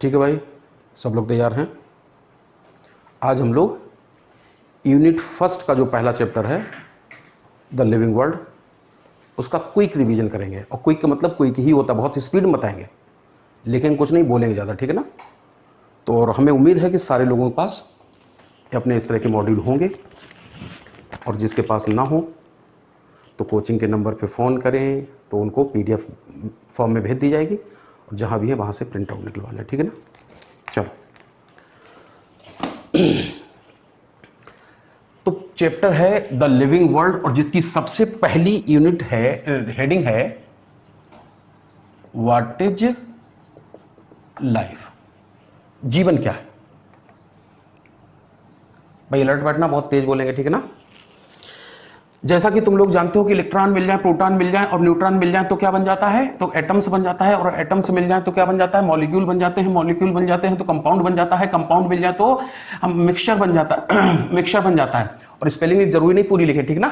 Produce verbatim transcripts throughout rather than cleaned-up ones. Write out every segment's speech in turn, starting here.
ठीक है भाई, सब लोग तैयार हैं। आज हम लोग यूनिट फर्स्ट का जो पहला चैप्टर है द लिविंग वर्ल्ड, उसका क्विक रिवीजन करेंगे। और क्विक का मतलब क्विक ही होता है, बहुत स्पीड में बताएंगे, लेकिन कुछ नहीं बोलेंगे ज़्यादा, ठीक है ना। तो और हमें उम्मीद है कि सारे लोगों के पास अपने इस तरह के मॉड्यूल होंगे, और जिसके पास ना हो तो कोचिंग के नंबर पे फ़ोन करें तो उनको पीडीएफ फॉर्म में भेज दी जाएगी, और जहाँ भी है वहाँ से प्रिंट आउट निकलवा लें, ठीक है ना। चलो, तो चैप्टर है द लिविंग वर्ल्ड, और जिसकी सबसे पहली यूनिट है, हेडिंग है व्हाट इज लाइफ, जीवन क्या है। भाई अलर्ट बैठना, बहुत तेज बोलेंगे, ठीक है ना। जैसा कि तुम लोग जानते हो कि इलेक्ट्रॉन मिल जाए, प्रोटॉन मिल जाए और न्यूट्रॉन मिल जाए तो क्या बन जाता है, तो एटम्स बन जाता है, और एटम्स मिल जाए तो क्या बन जाता है, मॉलिक्यूल बन जाते हैं, मॉलिक्यूल बन जाते हैं तो कंपाउंड बन जाता है, कंपाउंड मिल जाए तो हम मिक्सचर बन जाता है मिक्सचर बन जाता है। और स्पेलिंग जरूरी नहीं पूरी लिखे, ठीक ना,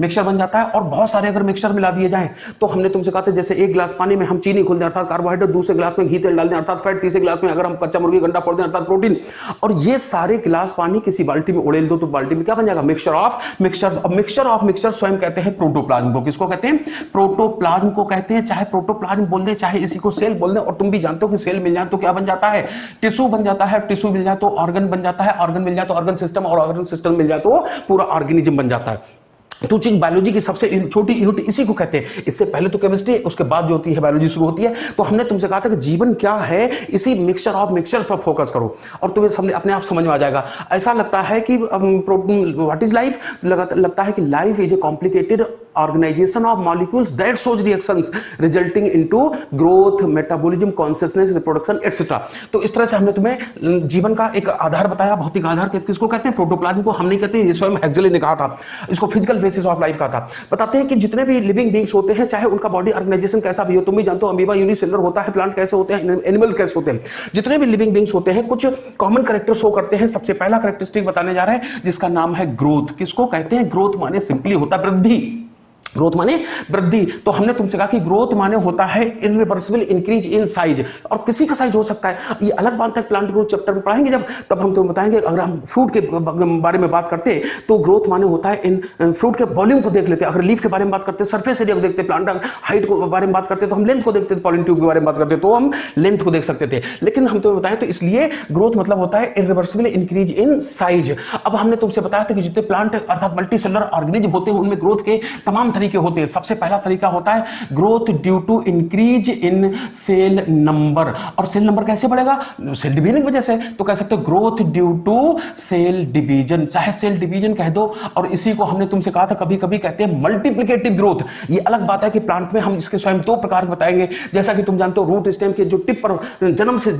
मिक्सचर बन जाता है। और बहुत सारे अगर मिक्सचर मिला दिए जाए तो हमने तुमसे कहा था जैसे एक गिलास पानी में हम चीनी घोल दें अर्थात कार्बोहाइड्रेट, दूसरे गिलास में घी तेल डाल दें अर्थात फैट, तीसरे गिलास में अगर हम कच्चा मुर्गी अंडा फोड़ दें अर्थात प्रोटीन। और ये सारे गिलास पानी किसी बाल्टी में उड़ेल दो तो बाल्टी में क्या बन जाएगा, मिक्सचर ऑफ मिक्सचर। अब मिक्सचर ऑफ मिक्सचर स्वयं कहते हैं प्रोटोप्लाज्म को, किसको कहते हैं, प्रोटोप्लाज्म को कहते हैं। चाहे प्रोटोप्लाज्म बोल दें चाहे इसी को सेल बोल दें। और तुम भी जानते हो कि सेल मिल जाए तो क्या बन जाता है, टिश्यू बन जाता है, टिश्यू मिल जाए तो ऑर्गन बन जाता है, ऑर्गन मिल जाए तो ऑर्गन सिस्टम, और ऑर्गन सिस्टम मिल जाए तो पूरा ऑर्गेनिज्म बन जाता है। तो चीज बायोलॉजी की सबसे छोटी यूनिट इसी को कहते हैं। इससे पहले तो केमिस्ट्री, उसके बाद जो होती है बायोलॉजी शुरू होती है। तो हमने तुमसे कहा था कि जीवन क्या है, इसी मिक्सचर ऑफ मिक्सचर पर फोकस करो और तुम्हें समझ अपने आप समझ में आ जाएगा। ऐसा लगता है कि व्हाट इज लाइफ, लगता है कि life is a complicated organisation of molecules that shows reactions resulting into growth, metabolism, consciousness, reproduction etcetera. तो इस तरह से हमने तुम्हें जीवन का एक आधार बताया, भौतिक आधार किसको कहते हैं, प्रोटोप्लाज्म को हम नहीं कहते, ये स्वयं हेक्सले ने कहा था, इसको फिजिकल बेसिस ऑफ लाइफ कहा था। बताते हैं कि जितने भी लिविंग बीइंग्स होते हैं, चाहे उनका बॉडी ऑर्गेनाइजेशन कैसा भी हो, तुम भी जानते हो अमीबा यूनिसेलुलर होता है, प्लांट कैसे होते हैं, एनिमल्स कैसे होते हैं, जितने भी लिविंग बीइंग्स होते हैं कुछ कॉमन कैरेक्टर शो करते हैं। सबसे पहला कैरेक्टरिस्टिक बताने जा रहे हैं जिसका नाम है ग्रोथ, किसको कहते हैं, ग्रोथ माने सिंपली होता है वृद्धि, ग्रोथ माने वृद्धि। तो हमने तुमसे कहा कि ग्रोथ माने होता है इरिवर्सिबल इंक्रीज इन साइज, और किसी का साइज हो सकता है, ये अलग बात है, प्लांट ग्रोथ चैप्टर में पढ़ाएंगे जब, तब हम तुम्हें बताएंगे। अगर हम फ्रूट के बारे में बात करते हैं तो ग्रोथ माने होता है इन फ्रूट के वॉल्यूम को देख लेते हैं, अगर लीफ के बारे में बात करते हैं सर्फेस एरिया को देखते, प्लांट हाइट के बारे में बात करते तो हम लेंथ को देखते थे, पॉलन ट्यूब के बारे में बात करते तो हम लेंथ को देख सकते थे, लेकिन हम तुम्हें बताएं तो इसलिए ग्रोथ मतलब होता है इरिवर्सिबल इंक्रीज इन साइज। अब हमने तुमसे बताया था कि जितने प्लांट अर्थात मल्टीसेलुलर ऑर्गेनिज्म होते हैं उनमें ग्रोथ के तमाम तरीके होते हैं। सबसे पहला तरीका होता है growth due to increase in cell number, और सेल नंबर कैसे बढ़ेगा, सेल डिवीजन की वजह से। तो कह सकते हो growth due to cell division, चाहे सेल डिवीजन कह दो। और इसी को हमने तुमसे कहा था कभी कभी कहते हैं मल्टीप्लिकेटिव ग्रोथ। ये अलग बात है कि प्लांट में हम इसके स्वयं दो प्रकार बताएंगे, जैसा कि तुम जानते हो रूट स्टेम के जो टिप पर जन्म से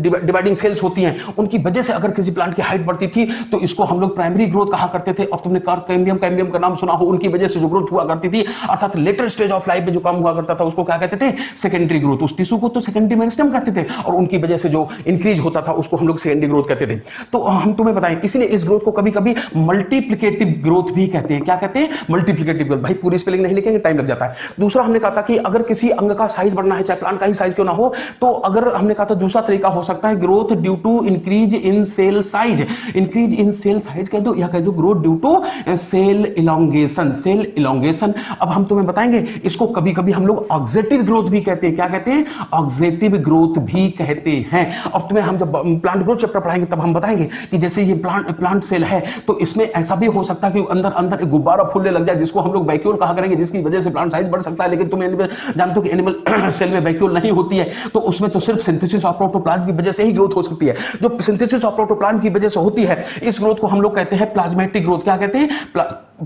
डिवाइडिंग सेल्स होती हैं उनकी वजह से अगर किसी प्लांट की हाइट बढ़ती थी तो इसको हम लोग प्राइमरी ग्रोथ कहा करते थे। और तुमने कैम्बियम कैम्बियम का नाम सुना हो, उनकी वजह से जो ग्रोथ हुआ करती थी अर्थात लेटर स्टेज ऑफ लाइफ में जो काम हुआ करता था उसको क्या कहते थे, सेकेंडरी ग्रोथ। उस टिश्यू को तो सेकेंडरी मेरिस्टेम कहते थे, और उनकी वजह से जो इंक्रीज होता था उसको हम लोग सेकेंडरी ग्रोथ कहते थे। तो हम तुम्हें बताएं इसलिए इस ग्रोथ को कभी कभी मल्टीप्लिकेटिव ग्रोथ भी कहते हैं। क्या कहते हैं, मल्टीप्लिकेटिव ग्रोथ। भाई पूरी स्पेलिंग नहीं लिखेंगे, टाइम लग जाता है। दूसरा हमने कहा था कि अगर किसी अंग का साइज बढ़ना है, चाहे प्लांट का ही साइज क्यों ना हो, तो अगर हमने कहा था दूसरा तरीका हो सकता है growth due to increase in cell size, increase in cell size कह दो या कह दो growth due to cell elongation, cell elongation. अब हम तुम्हें बताएंगे इसको कभी कभी हम लोग ऑक्जेटिव ग्रोथ भी कहते हैं। क्या कहते हैं, ऑक्जेटिव ग्रोथ भी कहते हैं। और तुम्हें हम जब प्लांट ग्रोथ चैप्टर पढ़ाएंगे तब हम बताएंगे कि जैसे ये प्लांट प्लांट सेल है तो इसमें ऐसा भी हो सकता है कि अंदर अंदर एक गुब्बारा फूलने लग जाए जिसको हम लोग वैक्यूल कहा करेंगे, जिसकी वजह से प्लांट साइज बढ़ सकता है। लेकिन तुम जानते हो कि एनिमल सेल में वैक्यूल नहीं होती है, तो उसमें तो सिर्फ सिंथेसिस ऑफ प्रोटोप्लाज्म की वजह से ही ग्रोथ हो सकती है, जो सिंथेसिस ऑफ प्रोटोप्लाज्म की वजह से होती है। इस ग्रोथ को हम लोग कहते हैं प्लाज्मेटिक ग्रोथ। क्या कहते हैं,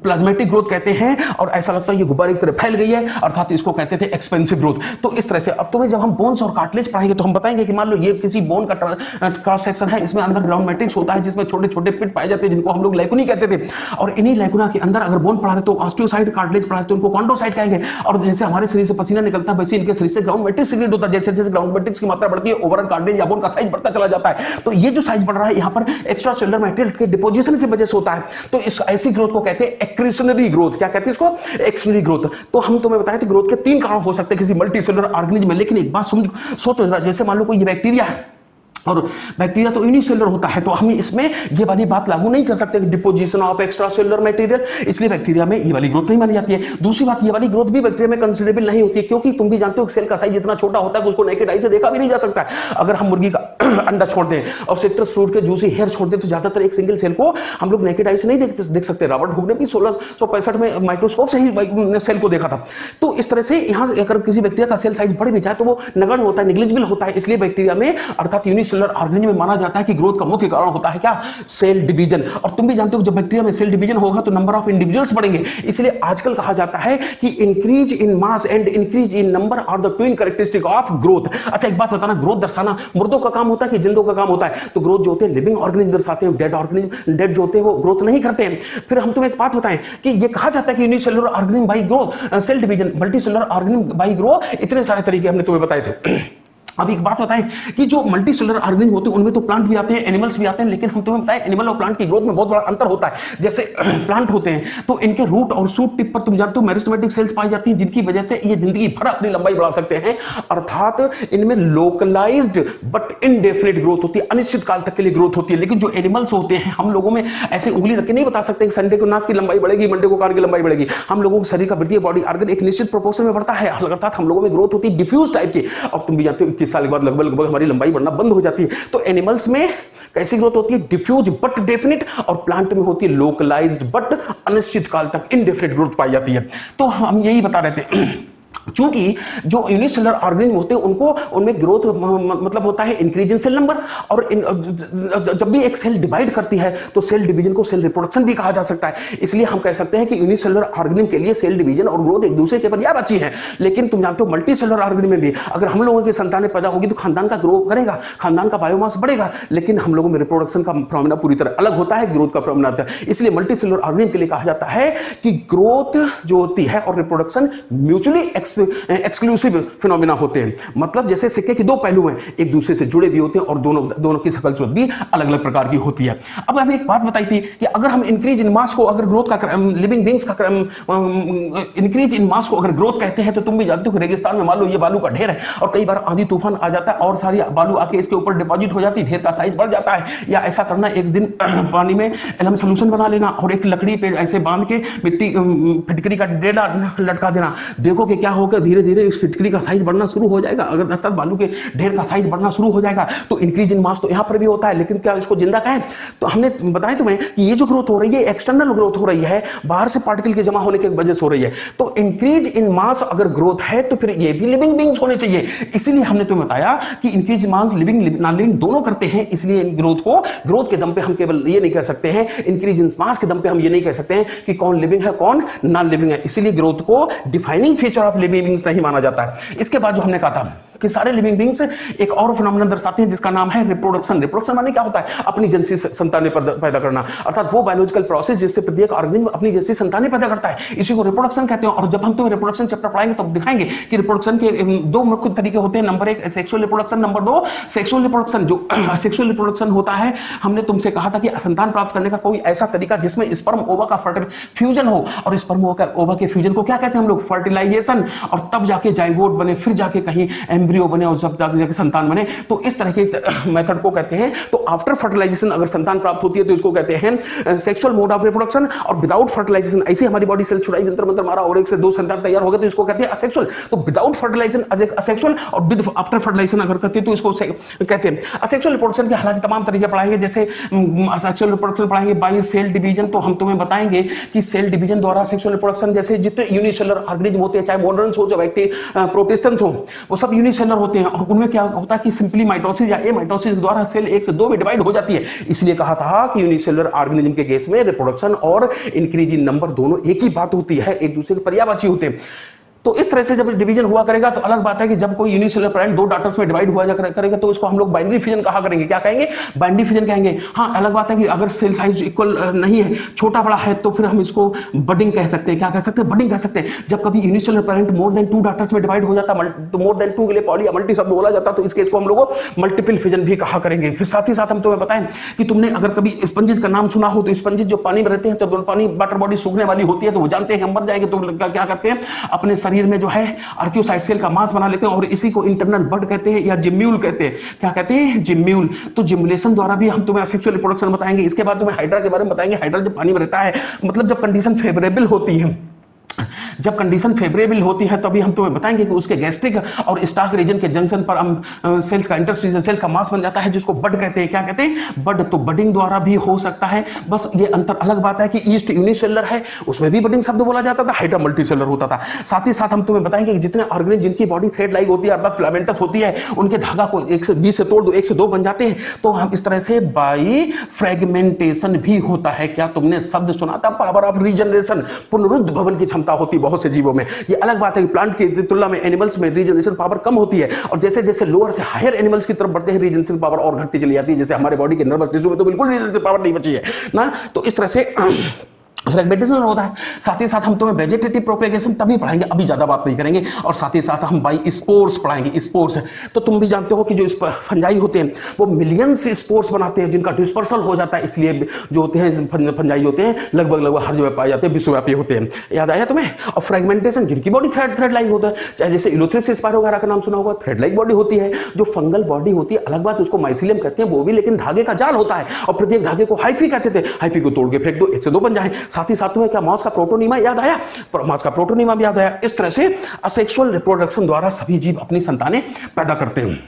प्लाज्मेटिक ग्रोथ कहते हैं। और ऐसा लगता है ये गुब्बारे की तरह फैल गई है, अर्थात इसको कहते थे एक्सपेंसिव ग्रोथ। तो इस तरह से अब तुम्हें जब हम बोन्स और कार्टिलेज पढ़ाएंगे तो हम बताएंगे कि मान लो ये किसी बोन का क्रॉस सेक्शन है, इसमें अंदर ग्राउंड मैट्रिक्स होता है जिसमें छोटे छोटे पिट पाए जाते हैं जिनको हम लोग लैकुनी कहते थे। और इन्हीं लैकुना के अंदर अगर बोन पढ़ा रहे तो ऑस्टियोसाइट, कार्टिलेज पढ़ा रहे तो उनको कॉन्ड्रोसाइट कहेंगे। और जैसे हमारे शरीर से पसीना निकलता है वैसे इनके शरीर से ग्राउंड मैट्रिक्स सीक्रेट होता है। जैसे जैसे ग्राउंड मैट्रिक्स की मात्रा बढ़ती है ओवरऑल कार्टिलेज या बोन का साइज बढ़ता चला जाता है। तो ये जो साइज बढ़ रहा है यहाँ पर एक्स्ट्रा सेलुलर मटेरियल के डिपोजिशन की वजह से होता है। तो इस ऐसी ग्रोथ को कहते हैं एक्रीशनरी ग्रोथ। क्या कहते हैं इसको, एक्सटर्नल ग्रोथ। तो हम तुम्हें बताएं तो ग्रोथ के तीन कारण हो सकते हैं किसी मल्टीसेलुलर ऑर्गेनिज्म में। लेकिन एक बात समझो, सोचो जरा, जैसे मान लो कोई बैक्टीरिया है और बैक्टीरिया तो यूनिसेलर होता है, तो हम इसमें ये वाली बात लागू नहीं कर सकते कि deposition of extra cellular material, इसलिए बैक्टीरिया में ये वाली ग्रोथ नहीं मानी जाती है। दूसरी बात, ये वाली ग्रोथ भी बैक्टीरिया में कंसीडरेबल नहीं होती है, क्योंकि तुम भी जानते हो सेल का साइज इतना छोटा होता है कि उसको नेकेड आई से देखा भी नहीं जा सकता है। अगर हम मुर्गी का अंडा छोड़ दें और सिट्रस फ्रूट के जूसी हेयर छोड़ दें तो ज्यादातर एक सिंगल सेल को हम लोग नेकेड आई से नहीं देख सकते। रॉबर्ट हुक ने भी सोलह सौ पैंसठ में माइक्रोस्कोप से ही सेल को देखा था। तो इस तरह से यहाँ अगर किसी बैक्टीरिया का सेल साइज बढ़ भी जाए तो वो नगण्य होता है, निग्लिजिबल होता है, इसलिए बैक्टीरिया में अर्थात यूनिसेलर ऑर्गेनिज्म में माना जाता है कि ग्रोथ का मुख्य कारण होता है क्या, सेल डिवीजन। और तुम भी जानते हो जब बैक्टीरिया में सेल डिवीजन होगा तो नंबर ऑफ इंडिविजुअल्स बढ़ेंगे, इसलिए आजकल कहा जाता है कि increase in mass and increase in number are the twin characteristic of growth. अच्छा एक बात बताना, ग्रोथ दर्शाना मुर्दों का काम होता है कि जिंदों का काम होता है? तो ग्रोथ जो होते हैं लिविंग ऑर्गेनिज्म दर्शाते हैं, डेड ऑर्गेनिज्म डेड जो होते हैं वो ग्रोथ नहीं करते हैं। फिर हम तुम्हें एक बात बताएं कि ये कहा जाता है कि unicellular organism by growth, cell division, multicellular organism by growth, इतने सारे तरीके हमने तुम्हें बताए थे। अब एक बात बताएं कि जो मल्टी सेलुलर ऑर्गेनिज्म होते हैं उनमें तो प्लांट भी आते हैं, एनिमल्स भी आते हैं, लेकिन हम तुम्हें बताएं एनिमल और प्लांट की ग्रोथ में बहुत बड़ा अंतर होता है। जैसे प्लांट होते हैं तो इनके रूट और सूट टिप पर तुम जानते हो मेरिस्टेमेटिक सेल्स पाई जाती हैं, जिनकी वजह से ये जिंदगी भर अपनी लंबाई बढ़ा सकते हैं, अर्थात इनमें लोकलाइज्ड बट इनडेफिनेट ग्रोथ होती है, अनिश्चित काल तक के लिए ग्रोथ होती है। लेकिन जो एनिमल्स होते हैं, हम लोगों में ऐसे उंगली रख के नहीं बता सकते कि संडे को नाक की लंबाई बढ़ेगी, मंडे को कान की लंबाई बढ़ेगी। हम लोगों के शरीर का वृद्धि बॉडी आर्गन एक निश्चित प्रोपोर्शन में बढ़ता है, अर्थात हम लोगों में ग्रोथ होती है डिफ्यूज टाइप की, और तुम भी जानते हो साल के बाद लगभग लगभग हमारी लंबाई बढ़ना बंद हो जाती है। तो एनिमल्स में कैसी ग्रोथ होती है, डिफ्यूज बट डेफिनेट, और प्लांट में होती है लोकलाइज्ड बट अनिश्चित काल तक इनडेफिनेट ग्रोथ पाई जाती है। तो हम यही बता रहे थे, क्योंकि जो यूनिसेलुलर ऑर्गेनिज्म होते हैं उनको उनमें ग्रोथ मतलब होता है इंक्रीज इन सेल नंबर, और इन, जब भी एक सेल डिवाइड करती है तो सेल डिवीजन को सेल रिप्रोडक्शन भी कहा जा सकता है। इसलिए हम कह सकते हैं कि यूनिसेलुलर ऑर्गेनिज्म के लिए सेल डिवीजन और ग्रोथ एक दूसरे के बराबर अच्छी है। लेकिन तुम जानते हो मल्टीसेलुलर ऑर्गेनिज्म में भी अगर हम लोगों की संतानें पैदा होगी तो खानदान का ग्रो करेगा, खानदान का बायोमास बढ़ेगा, लेकिन हम लोगों में रिप्रोडक्शन का फिनोमेना पूरी तरह अलग होता है, ग्रोथ का फिनोमेना होता है। इसलिए मल्टीसेलुलर ऑर्गेनिज्म के लिए कहा जाता है कि ग्रोथ जो होती है और रिप्रोडक्शन म्यूचुअली एक्सक्लूसिव फिनोमिना होते हैं। मतलब जैसे सिक्के के दो पहलू हैं, एक दूसरे से जुड़े भी होते हैं और दोनों दोनों की शकल सूरत भी अलग अलग प्रकार की होती है। अब हमें एक बात बताई थी कि अगर हम इंक्रीज इन मास को अगर ग्रोथ का लिविंग बींग्स का इंक्रीज इन मास को अगर ग्रोथ कहते हैं तो तुम भी जानते हो कि रेगिस्तान में मान लो ये बालू का ढेर है और कई बार आंधी तूफान आ जाता है और सारी बालू आके इसके ऊपर डिपॉजिट हो जाती है, ढेर का साइज बढ़ जाता है। या ऐसा करना, एक दिन पानी में एलम सोल्यूशन बना लेना और एक लकड़ी पे ऐसे बांध के मिट्टी फिटकरी का ढेर लटका देना, देखो कि क्या होकर धीरे धीरे इस फिटकरी का साइज बढ़ना शुरू हो जाएगा। अगर अर्थात बालू के ढेर का साइज बढ़ना शुरू हो जाएगा तो इंक्रीज इन मास तो यहां पर भी होता है, लेकिन क्या इसको जिंदा कहें? तो हमने बताया तुम्हें कि ये जो ग्रोथ हो रही है एक्सटर्नल ग्रोथ हो रही है, बाहर से पार्टिकल के जमा होने की वजह से हो रही है। तो इंक्रीज इन मास अगर ग्रोथ है तो फिर ये भी लिविंग बींग्स होने चाहिए। इसीलिए हमने तुम्हें बताया कि increase in mass living non living दोनों करते हैं, इसलिए इन ग्रोथ को ग्रोथ के दम पे हम केवल ये नहीं कह सकते हैं, इंक्रीज इन मास के दम पे हम ये नहीं कह सकते हैं कि कौन लिविंग है कौन नॉन लिविंग है। इसीलिए ग्रोथ को defining feature of living beings नहीं माना जाता है। इसके बाद जो हमने कहा था कि सारे लिविंग बींग्स एक और फिनोमेनन दर्शाते हैं जिसका नाम है रिप्रोडक्शन। रिप्रोडक्शन माने क्या होता है? अपनी जैसी संतानें पैदा करना, अर्थात वो बायोलॉजिकल प्रोसेस जिससे प्रत्येक ऑर्गेनिज्म अपनी जैसी संतानें पैदा करता है, इसी को रिप्रोडक्शन कहते हैं। और जब हम तुम्हें रिप्रोडक्शन चैप्टर पढ़ाएंगे तब दिखाएंगे कि रिप्रोडक्शन के दो मुख्य तरीके होते हैं, नंबर एक सेक्सुअल रिप्रोडक्शन, नंबर दो सेक्सुअल रिप्रोडक्शन। जो सेक्सुअल रिप्रोडक्शन होता है, हमने तुमसे कहा था कि संतान प्राप्त करने का कोई ऐसा तरीका जिसमें स्पर्म ओवा का फ्यूजन हो, और स्पर्म ओवा के फ्यूजन को क्या कहते हैं हम लोग? फर्टिलाइजेशन। और तब जाके जाइगोट बने, फिर जाके कहीं एम्ब्रियो बने, और जब जाके संतान बने, तो इस तरह के मेथड को कहते हैं। तो आफ्टर फर्टिलाइजेशन अगर संतान प्राप्त होती है तो इसको कहते हैं सेक्सुअल मोड ऑफ रिप्रोडक्शन, और विदाउट फर्टिलाइजेशन ऐसे हमारी बॉडी सेल छुड़ाई जंतर मंतर मारा और एक से दो संतान तैयार हो गए तो इसको कहते हैं असेक्सुअल। तो विदाउट फर्टिलाइजेशन असेक्सुअल और विद आफ्टर फर्टिलाइजेशन अगर करते तो इसको कहते हैं असेक्सुअल रिप्रोडक्शन के। हालांकि तमाम तरीके पढ़ाएंगे, जैसे असेक्सुअल रिप्रोडक्शन पढ़ाएंगे बाय सेल डिवीजन, तो हम तुम्हें बताएंगे कि सेल डिवीजन द्वारा सेक्सुअल रिप्रोडक्शन, जैसे जितने यूनिसेलुलर ऑर्गेनिज्म होते हैं चाहे मॉडर्न हो चाहे बैक्टीरिया प्रोटिस्टेंस हो, वो सब यूनिसेलुलर होते हैं। और उनमें क्या होता है कि सिंपली माइटोसिस या एमाइटोसिस के द्वारा सेल एक से दो में डिवाइड हो जाती है। इसलिए कहा था कि यूनिसेलुलर ऑर्गेनिज्म के केस में रिप्रोडक्शन और इंक्रीज इन नंबर दोनों एक ही बात होती है, एक दूसरे के पर्यायवाची होते हैं। तो इस तरह से जब डिवीजन हुआ करेगा तो अलग बात है कि जब कोई यूनिसेलुलर प्लांट दो डाटर्स में डिवाइड हुआ करेगा तो इसको हम लोग बाइनरी फ्यूजन कहा करेंगे। क्या कहेंगे? बाइनरी फ्यूजन कहेंगे। हाँ, अलग बात है कि अगर सेल साइज इक्वल नहीं है, छोटा बड़ा है, तो फिर हम इसको बडिंग कह सकते हैं। क्या कह सकते हैं? बडिंग कह सकते हैं। जब कभी unicellular plant more than two daughters में डिवाइड हो जाता, तो मोर देन टू के लिए पॉली या मल्टी शब्द बोला जाता, तो इस केस को हम लोग मल्टीपल फ्यूजन भी कहा करेंगे। फिर साथ ही साथ हम तुम्हें बताएं कि तुमने अगर कभी स्पंजिस का नाम सुना हो तो स्पंजिस जो पानी में रहते हैं, तो पानी वाटर बॉडी सूखने वाली होती है, तो वो जानते हैं हम मर जाएंगे तो क्या करते हैं, अपने शरीर शरीर में जो है आर्क्योसाइड सेल का मांस बना लेते हैं और इसी को इंटरनल बड कहते हैं या जिम्यूल कहते हैं। क्या कहते हैं? जिम्यूल। तो जिम्युलेशन द्वारा भी हम तुम्हें सेक्सुअल रिप्रोडक्शन बताएंगे। इसके बाद तुम्हें हाइड्रा के बारे में बताएंगे। हाइड्रा जब पानी में रहता है मतलब जब कंडीशन फेवरेबल होती है, जब कंडीशन फेवरेबल होती है तभी हम तुम्हें बताएंगे कि उसके गैस्ट्रिक और स्टार्क रीजन के जंक्शन पर हम सेल्स का इंटरस्टिशियल सेल्स का मास बन जाता है जिसको बड कहते हैं। क्या कहते हैं? बड। तो बडिंग द्वारा भी हो सकता है, बस ये अंतर अलग बात है कि ईस्ट यूनिसेलर है उसमें भी बडिंग शब्द बोला जाता था, हाइड्रा मल्टीसेलर होता था। साथ ही साथ हम तुम्हें बताएंगे कि जितने ऑर्गेनिज जिनकी बॉडी थ्रेड लाइक होती है अर्थात फिलामेंटस होती है उनके धागा को एक से बीस से तोड़ दो, एक से दो बन जाते हैं। तो हम इस तरह से बाई फ्रेगमेंटेशन भी होता है। क्या तुमने शब्द सुना था? पावर ऑफ रीजनरेशन, पुनरुद्भवन की क्षमता होती है बहुत से जीवों में। ये अलग बात है कि प्लांट की तुलना में एनिमल्स में रीजनरेशन पावर कम होती है और जैसे जैसे लोअर से हायर एनिमल्स की तरफ बढ़ते हैं रीजनरेशन पावर और घटती चली जाती है। जैसे हमारे बॉडी के नर्वस टिश्यू में तो बिल्कुल रीजनरेशन पावर नहीं बची है ना। तो इस तरह से फ्रेगमेंटेशन होता है। साथ ही साथ हम तुम्हें वेजिटेटिव प्रोपेगेशन तभी पढ़ाएंगे, अभी ज़्यादा बात नहीं करेंगे। और साथ ही साथ हम बाई स्पोर्स पढ़ाएंगे। स्पोर्स तो तुम भी जानते हो कि जो फंजाई होते हैं वो मिलियंस स्पोर्स बनाते हैं जिनका डिस्पर्सल हो जाता है, इसलिए जो होते हैं फंजाई होते हैं लगभग लगभग हर जगह पाए जाते हैं, विश्वव्यापी होते हैं। याद आया तुम्हें? और फ्रेगमेंटेशन जिनकी बॉडी थ्रेड थ्रेड लाइक होता है, चाहे जैसे इलोथ्रिक्स स्पायरोगारा का नाम सुना होगा, थ्रेड लाइक बॉडी होती है। जो फंगल बॉडी होती है अलग बात, उसको माइसिलियम कहते हैं, वो भी लेकिन धागे का जाल होता है और प्रत्येक धागे को हाइफी कहते थे, हाइफी को तोड़ के फेंक दो, एक से दो बन जाए। साथ ही साथ में क्या मांस का प्रोटोनीमा याद आया? मांस का प्रोटोनीमा भी याद आया। इस तरह से असेक्सुअल रिप्रोडक्शन द्वारा सभी जीव अपनी संतानें पैदा करते हैं।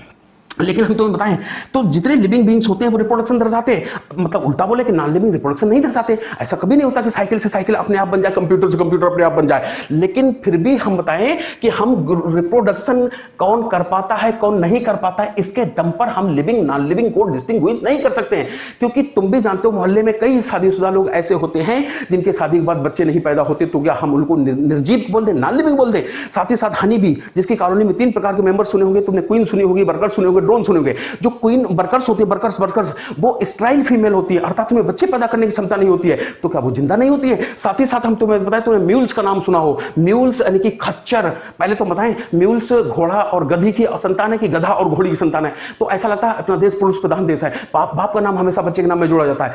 लेकिन हम तुम्हें बताएं तो जितने लिविंग बींग्स होते हैं वो रिप्रोडक्शन दर्शाते हैं, मतलब उल्टा बोले कि नॉन लिविंग रिप्रोडक्शन नहीं दर्शाते। ऐसा कभी नहीं होता कि साइकिल से साइकिल अपने आप बन जाए, कंप्यूटर से कंप्यूटर अपने आप बन जाए। लेकिन फिर भी हम बताएं कि हम रिप्रोडक्शन कौन कर पाता है कौन नहीं कर पाता है, इसके दम पर हम लिविंग नॉन लिविंग को डिस्टिंग्विश नहीं कर सकते हैं। क्योंकि तुम भी जानते हो मोहल्ले में कई शादीशुदा लोग ऐसे होते हैं जिनके शादी के बाद बच्चे नहीं पैदा होते, तो क्या हम उनको निर्जीव बोल दें, नॉन लिविंग बोल दें? साथ ही साथ हनी बी जिसकी कॉलोनी में तीन प्रकार के मेंबर सुने होंगे तुमने, क्वीन सुनी होगी, वर्कर सुने होंगे, ड्रोन सुनोगे। जो क्वीन वर्कर्स होते हैं, वर्कर्स वर्कर्स वो स्ट्राइल फीमेल होती है अर्थात तुम्हें बच्चे पैदा करने की क्षमता नहीं होती है, तो क्या वो जिंदा नहीं होती है? साथ ही साथ हम तुम्हें बताएं, तुमने म्यूल्स का नाम सुना हो, म्यूल्स यानी कि खच्चर। पहले तो बताएं म्यूल्स घोड़ा और गधी की संतान है कि गधा और घोड़ी की संतान है? तो ऐसा लगता है अपना देश पुरुष प्रधान देश है, बाप बाप का नाम हमेशा बच्चे के नाम में जोड़ा जाता है।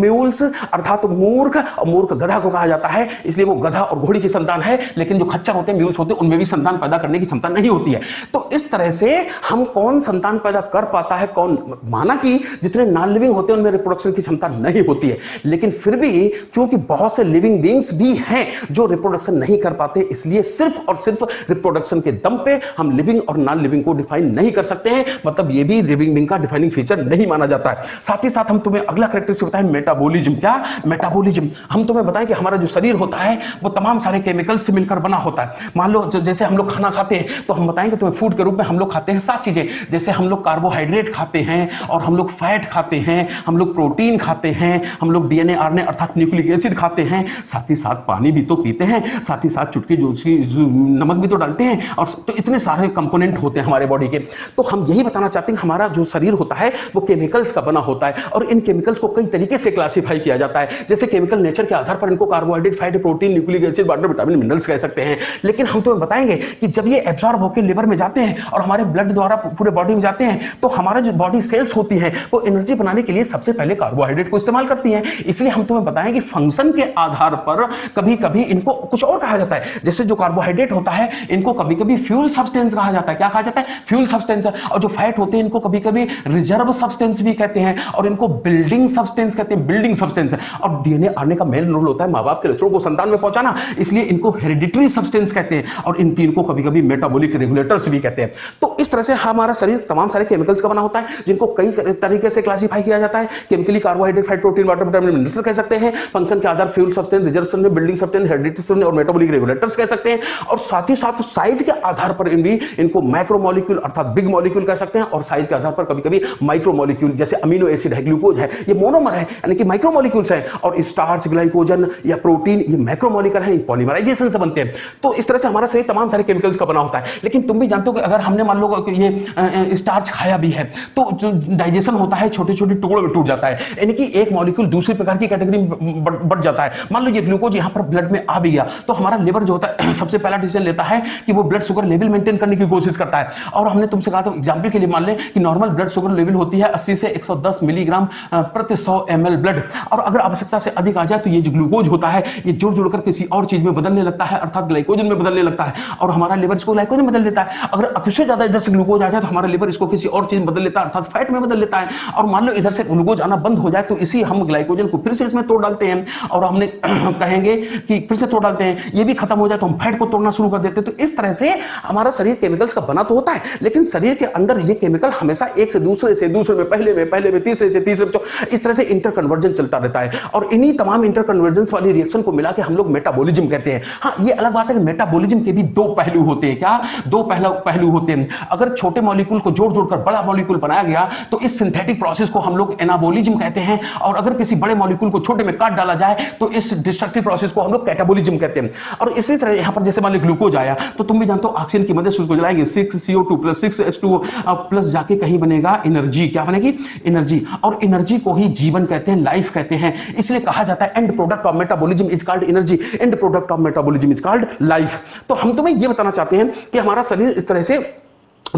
म्यूल्स अर्थात मूर्ख, और मूर्ख गधा को कहा जाता है, इसलिए वो गधा और घोड़ी की संतान है। लेकिन जो खच्चर होते हैं म्यूल्स होते हैं उनमें भी संतान पैदा करने की क्षमता नहीं होती है। तो इस तरह से हम कौन संतान पैदा कर पाता है कौन, माना कि जितने नॉन लिविंग होते हैं उनमें रिप्रोडक्शन की क्षमता नहीं होती है, लेकिन फिर भी चूंकि बहुत से लिविंग बीइंग्स भी हैं जो रिप्रोडक्शन नहीं कर पाते, इसलिए सिर्फ और सिर्फ रिप्रोडक्शन के दम पे हम लिविंग और नॉन लिविंग को डिफाइन नहीं कर सकते हैं, मतलब ये भी लिविंग बीइंग का डिफाइनिंग फीचर नहीं माना जाता है। साथ ही साथ हम तुम्हें अगला कैरेक्टरिस्टिक बताएं मेटाबॉलिज्म। क्या? मेटाबॉलिज्म। हम तुम्हें बताएं कि हमारा जो शरीर होता है वो तमाम सारे केमिकल से मिलकर बना होता है। मान लो जैसे हम लोग खाना खाते हैं तो हम बताएंगे तुम्हें फूड के रूप में हम लोग खाते हैं सात चीजें, जैसे हम लोग कार्बोहाइड्रेट खाते हैं और हम लोग फैट खाते हैं, हम लोग प्रोटीन खाते हैं, हम लोग डीएनए आरएनए अर्थात न्यूक्लिक एसिड खाते हैं, साथ ही साथ पानी भी तो पीते हैं, साथ ही साथ चुटकी जो उसकी नमक भी तो डालते हैं, और तो इतने सारे कंपोनेंट होते हैं हमारे बॉडी के। तो हम यही बताना चाहते हैं हमारा जो शरीर होता है वो केमिकल्स का बना होता है और इन केमिकल्स को कई तरीके से क्लासीफाई किया जाता है। जैसे केमिकल नेचर के आधार पर इनको carbohydrate, fat, protein, nucleic acid, water, vitamin, minerals कह सकते हैं। लेकिन हम तुम्हें बताएंगे कि जब ये एब्जॉर्ब होकर लिवर में जाते हैं और हमारे ब्लड द्वारा पूरे बॉडी में जाते हैं तो हमारा जो बॉडी सेल्स होती है वो एनर्जी बनाने के लिए सबसे पहले कार्बोहाइड्रेट को इस्तेमाल करती है। इसलिए हम तुम्हें बताएं कि फंक्शन के आधार पर कभी कभी इनको कुछ और कहा जाता है। जैसे जो कार्बोहाइड्रेट होता है इनको कभी कभी फ्यूल सब्सटेंस कहा जाता है। क्या कहा जाता है? Fuel substance. और जो फैट होते हैं इनको कभी कभी रिजर्व सब्सटेंस भी कहते हैं और इनको बिल्डिंग सब्सटेंस कहते हैं, बिल्डिंग सब्सटेंस। और डीएनए आरएनए का मेन रोल होता है माँ बाप के लक्षणों को संतान में पहुंचाना, इसलिए इनको हेरिडिटरी सब्सटेंस कहते हैं और इन तीन को कभी कभी मेटाबॉलिक रेगुलेटर्स भी कहते हैं। तो इस तरह से हमारा शरीर तमाम सारे केमिकल्स का बना होता है जिनको कई तरीके से क्लासिफाई किया जाता है। Chemically carbohydrate, fat, protein, water, vitamin, minerals कह सकते हैं। फंक्शन के आधार fuel substance, reserve substance, building substance, hereditary substance और मेटाबॉलिक रेगुलेटर्स कह सकते हैं। और साथ ही साथ साइज के आधार पर भी इनको मैक्रो मॉलिक्यूल अर्थात बिग मॉलिक्यूल कह सकते हैं और साइज के आधार पर कभी कभी माइक्रो मॉलिक्यूल, जैसे अमीनो एसिड है, ग्लूकोज है, ये मोनोमर है यानी कि माइक्रो मॉलिक्यूल्स हैं, और स्टार्च, ग्लाइकोजन या प्रोटीन ये मैक्रो मॉलिक्यूल है, पॉलीमराइजेशन से बनते हैं। तो इस तरह से हमारा शरीर तमाम सारे केमिकल्स का बना होता है। लेकिन तुम भी जानते हो कि अगर हमने मान लो ये स्टार्च खाया भी है तो डाइजेशन होता है छोटे छोटे टुकड़ों में टूट जाता है, यानी कि एक मॉलिक्यूल दूसरी प्रकार की कैटेगरी में बढ़ जाता है। मान लो ये ग्लूकोज यहाँ पर ब्लड में आ भी गया तो हमारा लिवर जो होता है सबसे पहला डिसीजन लेता है कि वो ब्लड शुगर लेवल मेंटेन करने की कोशिश करता है। और हमने तुमसे कहा था एग्जाम्पल के लिए, मान लें कि नॉर्मल ब्लड शुगर लेवल होती है अस्सी से एक सौ दस मिलीग्राम प्रति सौ एम एल ब्लड, और अगर आवश्यकता से अधिक आ जाए तो ये जो ग्लूकोज होता है ये जुड़ जुड़कर किसी और चीज में बदलने लगता है, अर्थात ग्लाइकोजन में बदलने लगता है और हमारा लिवर इसको ग्लाइकोजन में बदल देता है। अगर अतिशय ज्यादा इधर से ग्लूकोज आ जाए तो हमारा लिवर इसको किसी और चीज में बदल लेता है, अर्थात फैट में बदल लेता है। और मान लो इधर से ग्लूकोज आना बंद हो जाए तो इसी हम ग्लाइकोजन को फिर से इसमें तोड़ डालते हैं और हमने कहेंगे कि फिर से तोड़ डालते हैं, ये भी खत्म हो जाए तो हम फैट को तोड़ना शुरू कर देते हैं। तो इस तरह से हमारा शरीर केमिकल्स का बना तो होता है, लेकिन शरीर के अंदर ये केमिकल हमेशा एक से दूसरे से दूसरे में पहले में पहले में तीसरे से तीसरे में, इस तरह से इंटरकन्वर्जन चलता रहता है। और इन्हीं तमाम इंटरकन्वर्जेंस वाली रिएक्शन को मिला के हम लोग मेटाबॉलिज्म कहते हैं। हाँ, ये अलग बात है कि मेटाबॉलिज्म के भी दो पहलू होते हैं। क्या दो पहला पहलू होते हैं? अगर छोटे मॉलिक्यूल को जोड़ जोड़कर बड़ा मॉलिक्यूल बनाया गया तो इस सिंथेटिक प्रोसेस को हम लोग एनाबॉलिज्म कहते हैं, और अगर किसी बड़े मॉलिक्यूल को छोटे में काट डाला जाए तो इस डिस्ट्रक्टिव प्रोसेस को हम लोग कैटाबॉलिज्म कहते हैं। और इसी तरह यहां पर जैसे मान लो ग्लूकोज आया तो तुम भी जानते हो ऑक्सीजन की मदद से उसको जलाएंगे six C O two plus six H two O plus जाके कहीं बनेगा एनर्जी। क्या बनेगी? एनर्जी। और एनर्जी को ही जीवन कहते हैं, लाइफ कहते हैं, इसलिए कहा जाता है end product of metabolism is called energy, end product of metabolism is called life. तो हम तुम्हें यह बताना चाहते हैं कि हमारा शरीर इस तरह से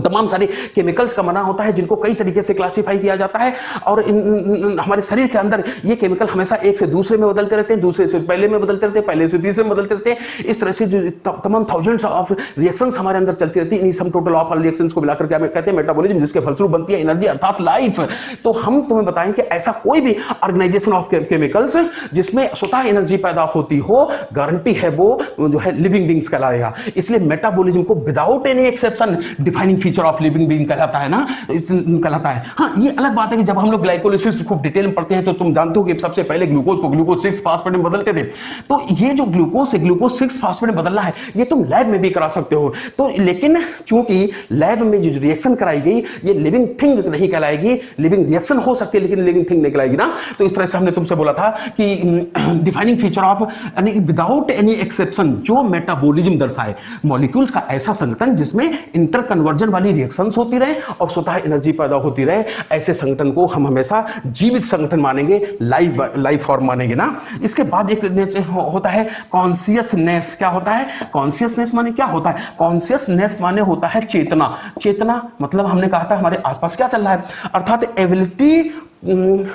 तमाम सारे केमिकल्स का बना होता है जिनको कई तरीके से क्लासिफाई किया जाता है, और इन, इन, हमारे शरीर के अंदर ये केमिकल हमेशा एक से दूसरे में बदलते रहते हैं, दूसरे से पहले में बदलते रहते हैं, पहले से तीसरे में बदलते रहते हैं। इस तरह से जो तमाम थाउजेंड्स ऑफ रिएक्शंस हमारे अंदर चलती रहती है, इन्हीं sum total of all reactions को मिलाकर क्या कहते हैं? मेटाबॉलिज्म, जिसके फलस्वरूप बनती है एनर्जी अर्थात लाइफ। तो हम तुम्हें बताएं कि ऐसा कोई भी ऑर्गेनाइजेशन ऑफ केमिकल्स जिसमें स्वतः एनर्जी पैदा होती हो, गारंटी है वो जो है लिविंग बींग्स कहलाएगा। इसलिए मेटाबॉलिज्म को without any exception defining feature of living being कहलाता है ना, कहलाता है। हाँ, ये अलग बात है कि जब हम लोग ग्लाइकोलाइसिस खूब डिटेल में पढ़ते हैं तो तुम जानते हो कि सबसे पहले ग्लूकोज को ग्लूकोज सिक्स फास्फेट में बदलते थे। तो ये जो ग्लूकोज से ग्लूकोज सिक्स फास्फेट में बदलना है ये तुम लैब में भी करा सकते हो, तो लेकिन चूंकि लैब में जो रिएक्शन कराई गई ये लिविंग थिंग नहीं कहलाएगी, लिविंग रिएक्शन हो सकती है लेकिन लिविंग थिंग नहीं कहलाएगी ना। तो इस तरह से हमने तुमसे बोला था कि डिफाइनिंग फीचर ऑफ यानी विदाउट एनी एक्सेप्शन जो मेटाबॉलिज्म दर्शाए, मॉलिक्यूल्स का ऐसा संगठन जिसमें इंटरकन्वर्जन वाली रिएक्शंस होती रहे और स्वतः एनर्जी पैदा होती रहे, ऐसे संगठन को हम हमेशा जीवित संगठन मानेंगे, लाइफ लाइफ फॉर्म मानेंगे ना। इसके बाद एक होता है कॉन्शियसनेस। क्या होता है कॉन्शियसनेस? माने क्या होता है कॉन्शियसनेस? माने होता है चेतना। चेतना मतलब हमने कहा था हमारे आसपास क्या चल रहा है, अर्थात एबिलिटी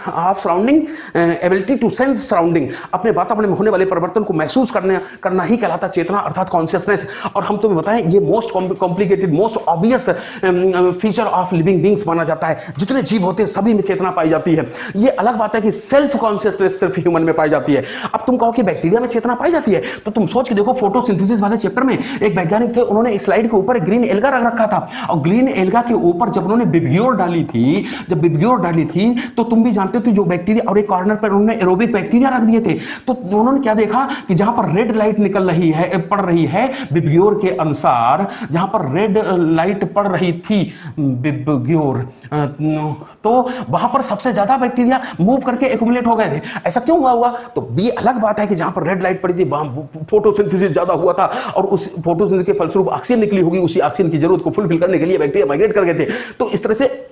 आप surrounding ability to sense surrounding, अपने वातावरण में होने वाले परिवर्तन को महसूस करने करना ही कहलाता चेतना अर्थात कॉन्शियसनेस। और हम तुम्हें बताएं ये most complicated most obvious feature of living beings माना जाता है। जितने जीव होते हैं सभी में चेतना पाई जाती है। ये अलग बात है कि सेल्फ कॉन्शियसनेस सिर्फ ह्यूमन में पाई जाती है। अब तुम कहो कि बैक्टीरिया में चेतना पाई जाती है तो तुम सोच के देखो फोटोसिंथेसिस वाले चैप्टर में एक वैज्ञानिक थे, उन्होंने स्लाइड के ऊपर ग्रीन एल्गा रख रखा था और ग्रीन एल्गा के ऊपर जब उन्होंने बिब्योर डाली थी जब बिब्योर डाली थी तो तुम भी जानते हो जो बैक्टीरिया, और एक कॉर्नर पर उन्होंने एरोबिक बैक्टीरिया रख दिए थे तो उन्होंने क्या देखा कि जहां पर रेड लाइट निकल रही है पड़ रही है बिब्योर के अनुसार, जहां पर रेड लाइट पड़ रही थी बिब्योर तो वहां पर सबसे ज्यादा बैक्टीरिया मूव करके एक्युमुलेट हो गए थे। ऐसा क्यों हुआ हुआ तो ये अलग बात है कि जहां पर रेड लाइट पड़ी थी वहां फोटोसिंथेसिस ज्यादा हुआ था और उस फोटोसिंथेसिस के फलस्वरूप ऑक्सीजन निकली होगी, उसी ऑक्सीजन की जरूरत को फुलफिल करने के लिए बैक्टीरिया माइग्रेट कर गए थे। तो इस तरह से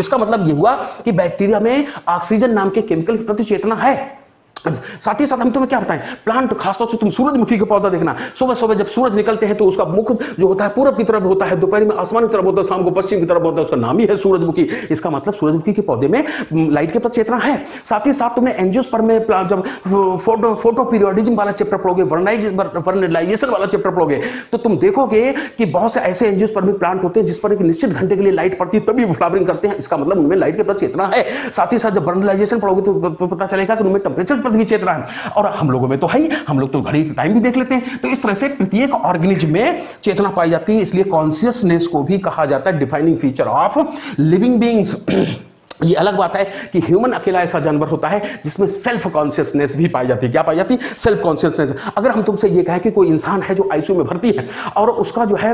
इसका मतलब यह हुआ कि बैक्टीरिया में ऑक्सीजन नाम के केमिकल के प्रति चेतना है। साथ ही साथ हम तुम्हें क्या बताएं प्लांट, खासतौर से तुम सूरजमुखी का पौधा देखना, सुबह सुबह जब सूरज निकलते हैं तो उसका मुख जो होता है पूरब की तरफ होता है, दोपहर में आसमान की तरफ होता है, शाम को पश्चिम की तरफ होता है, उसका नाम ही है सूरजमुखी। इसका मतलब सूरजमुखी के पौधे में लाइट के प्रति चेतना है। साथ ही साथ तुमने एंजियोस्पर्म में जब फोटो फोटो पीरियोडिज्म वाला चैप्टर पढ़ोगे, वर्नलाइजेशन वाला चैप्टर पढ़ोगे तो तुम देखोगे कि बहुत से ऐसे एंजियोस्पर्मिक प्लांट होते हैं जिस पर एक निश्चित घंटे के लिए लाइट पड़ती है तभी फ्लावरिंग करते हैं, इसका मतलब उनमें लाइट के प्रति चेतना है। साथ ही साथ जब वर्नलाइजेशन पढ़ोगे तो पता चलेगा कि उनमें टेम्परेचर भी चेतना है, और हम लोगों में तो है ही, हम लोग तो घड़ी टाइम भी देख लेते हैं। तो इस तरह से प्रत्येक ऑर्गेनिज्म में चेतना पाई जाती है, इसलिए कॉन्शियसनेस को भी कहा जाता है defining feature of living beings. ये अलग बात है कि ह्यूमन अकेला ऐसा जानवर होता है जिसमें सेल्फ कॉन्शियसनेस भी पाई जाती है। क्या पाई जाती? Self consciousness. अगर हम तुमसे ये कहें कि कोई इंसान है जो आईसीयू में भर्ती है और उसका जो है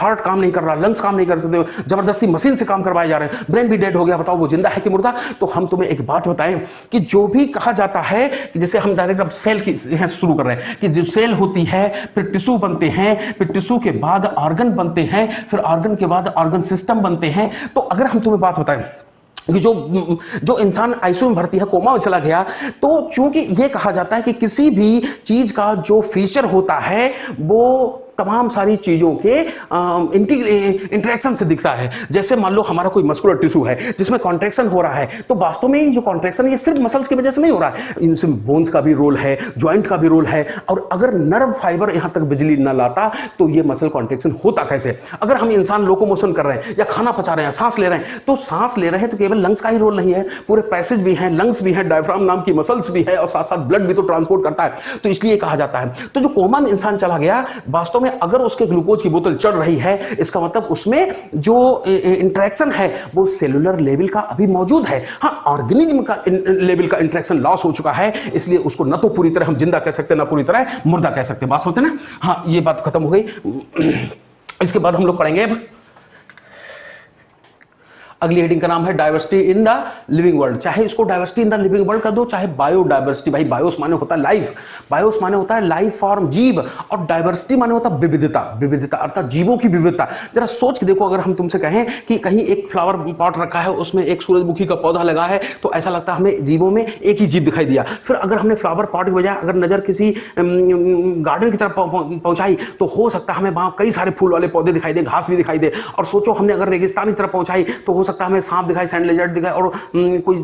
हार्ट काम नहीं कर रहा, लंग्स काम नहीं कर सकते, जबरदस्ती मशीन से काम करवाए जा रहे हैं, ब्रेन भी डेड हो गया, बताओ वो जिंदा है कि मुर्दा? तो हम तुम्हें एक बात बताएं कि जो भी कहा जाता है कि जैसे हम डायरेक्ट अब सेल की शुरू कर रहे हैं कि जो सेल होती है फिर टिश्यू बनते हैं, फिर टिश्यू के बाद ऑर्गन बनते हैं, फिर ऑर्गन के बाद ऑर्गन सिस्टम बनते हैं। तो अगर हम तुम्हें बात बताएं कि जो जो इंसान आईसीयू में भर्ती है, कोमा में चला गया, तो चूंकि ये कहा जाता है कि किसी भी चीज का जो फीचर होता है वो तमाम सारी चीज़ों के इंटरेक्शन से दिखता है। जैसे मान लो हमारा कोई मस्कुलर टिश्यू है जिसमें कॉन्ट्रैक्शन हो रहा है, तो वास्तव में जो कॉन्ट्रैक्शन ये सिर्फ मसल्स की वजह से नहीं हो रहा है, इनसे बोन्स का भी रोल है, जॉइंट का भी रोल है। और अगर नर्व फाइबर यहाँ तक बिजली न लाता तो ये मसल कॉन्ट्रैक्शन होता कैसे? अगर हम इंसान लोकोमोशन कर रहे हैं या खाना पचा रहे हैं, सांस ले रहे हैं, तो सांस ले रहे हैं तो केवल लंग्स का ही रोल नहीं है, पूरे पैसेज भी हैं, लंग्स भी हैं, डायफ्राम नाम की मसल्स भी है और साथ साथ ब्लड भी तो ट्रांसपोर्ट करता है। तो इसलिए कहा जाता है। तो जो कोमा में इंसान चला गया, वास्तव में अगर उसके ग्लूकोज की बोतल चढ़ रही है, इसका मतलब उसमें जो इंटरेक्शन है वो सेलुलर लेवल का अभी मौजूद है। हाँ, ऑर्गेनिज्म का लेवल का इंटरेक्शन लॉस हो चुका है, इसलिए उसको न तो पूरी तरह हम जिंदा कह सकते, ना पूरी तरह मुर्दा कह सकते। बात होते ना। हाँ, ये बात खत्म हो गई। इसके बाद हम लोग पढ़ेंगे, अगली हेडिंग का नाम है diversity in the living world. चाहे इसको diversity in the living world कर दो, चाहे बायोडायवर्सिटी, भाई बायोस माने होता है लाइफ, बायोस माने होता है लाइफ फॉर्म, जीव, और डायवर्सिटी माने होता है विविधता, विविधता अर्थात जीवों की विविधता। जरा सोच के देखो, अगर हम तुमसे कहें कि कहीं एक फ्लावर पॉट रखा है, उसमें एक सूरजमुखी का पौधा लगा है, तो ऐसा लगता है हमें जीवों में एक ही जीव दिखाई दिया। फिर अगर हमने फ्लावर पॉट की बजाय अगर नज़र किसी गार्डन की तरफ पहुँचाई तो हो सकता है हमें वहाँ कई सारे फूल वाले पौधे दिखाई दे, घास भी दिखाई दे। और सोचो हमने अगर रेगिस्तान की तरफ पहुँचाई तो हो सकता है हमें सांप दिखाई, सैंड लेजर्ड दिखाई और कोई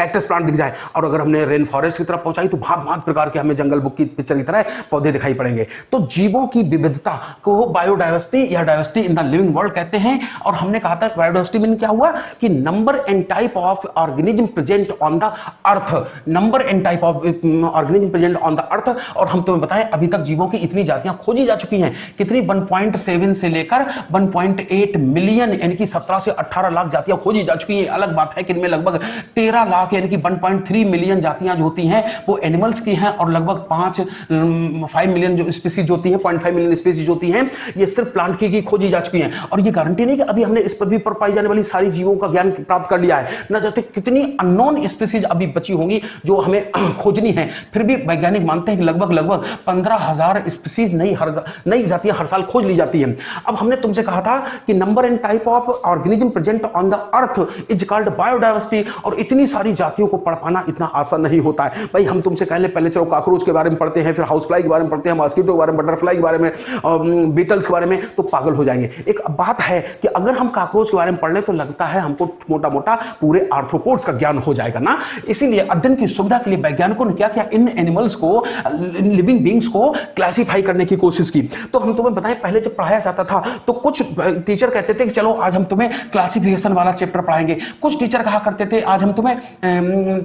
कैक्टस प्लांट दिख जाए। और अगर हमने रेन फॉरेस्ट की तरफ पहुंचाई तो भांत भांत प्रकार के हमें जंगल बुक की पिक्चर की तरह पौधे दिखाई पड़ेंगे। तो जीवों की विविधता को बायोडायवर्सिटी या diversity in the living world कहते हैं। और हमने कहा था बायोडायवर्सिटी में क्या हुआ कि number and type of organism present on the earth, number and type of organism present on the earth. और हम तुम्हें बताएं अभी तक जीवों की इतनी जातियां खोजी जा चुकी हैं, कितनी वन पॉइंट सेवन से लेकर वन पॉइंट एट मिलियन यानी कि सत्रह से अठारह लाख जातियां खोजी जा चुकी है। अलग बात है कि इनमें लगभग तेरह लाख यानी कि वन पॉइंट थ्री मिलियन जातियां जो होती हैं वो एनिमल्स की हैं और लगभग पाँच मिलियन जो स्पीसीज होती हैं, पॉइंट फाइव मिलियन स्पीसीज होती हैं, ये सिर्फ प्लांट की की खोजी जा चुकी हैं। और ये गारंटी नहीं कि अभी हमने इस पृथ्वी पर पाई जाने वाली सारी जीवों का ज्ञान प्राप्त कर लिया है, न जाते कितनी अननोन स्पीसीज अभी बची होंगी जो हमें खोजनी है। फिर भी वैज्ञानिक मानते हैं कि लगभग लगभग पंद्रह हजार स्पीसीज नई हर नई जातियां हर साल खोज ली जाती हैं। अब हमने तुमसे कहा था कि number and type of organism present on the earth is called biodiversity. और इतनी सारी जातियों को पढ़ पाना इतना आसान नहीं होता है। भाई हम तुमसे कहले पहले चलो कॉकरोच के बारे में पढ़ते हैं, फिर हाउस फ्लाई के बारे में पढ़ते हैं, मॉस्किटो के बारे में, बटरफ्लाई के बारे में, बीटल्स के बारे में, तो पागल हो जाएंगे। एक बात है कि अगर हम कॉकरोच के बारे में पढ़ लें तो लगता है हमको मोटा मोटा पूरे आर्थ्रोपोड्स का ज्ञान हो जाएगा ना। इसीलिए अध्ययन की सुविधा के लिए वैज्ञानिकों ने क्या किया, इन एनिमल्स को, लिविंग बींग्स को क्लासीफाई करने की कोशिश की। तो हम तुम्हें बताएं पहले जब पढ़ाया जाता था तो कुछ टीचर कहते थे कि चलो आज हम तुम्हें क्लासिफिकेशन वाला चैप्टर पढ़ाएंगे, कुछ टीचर कहा करते थे आज हम तुम्हें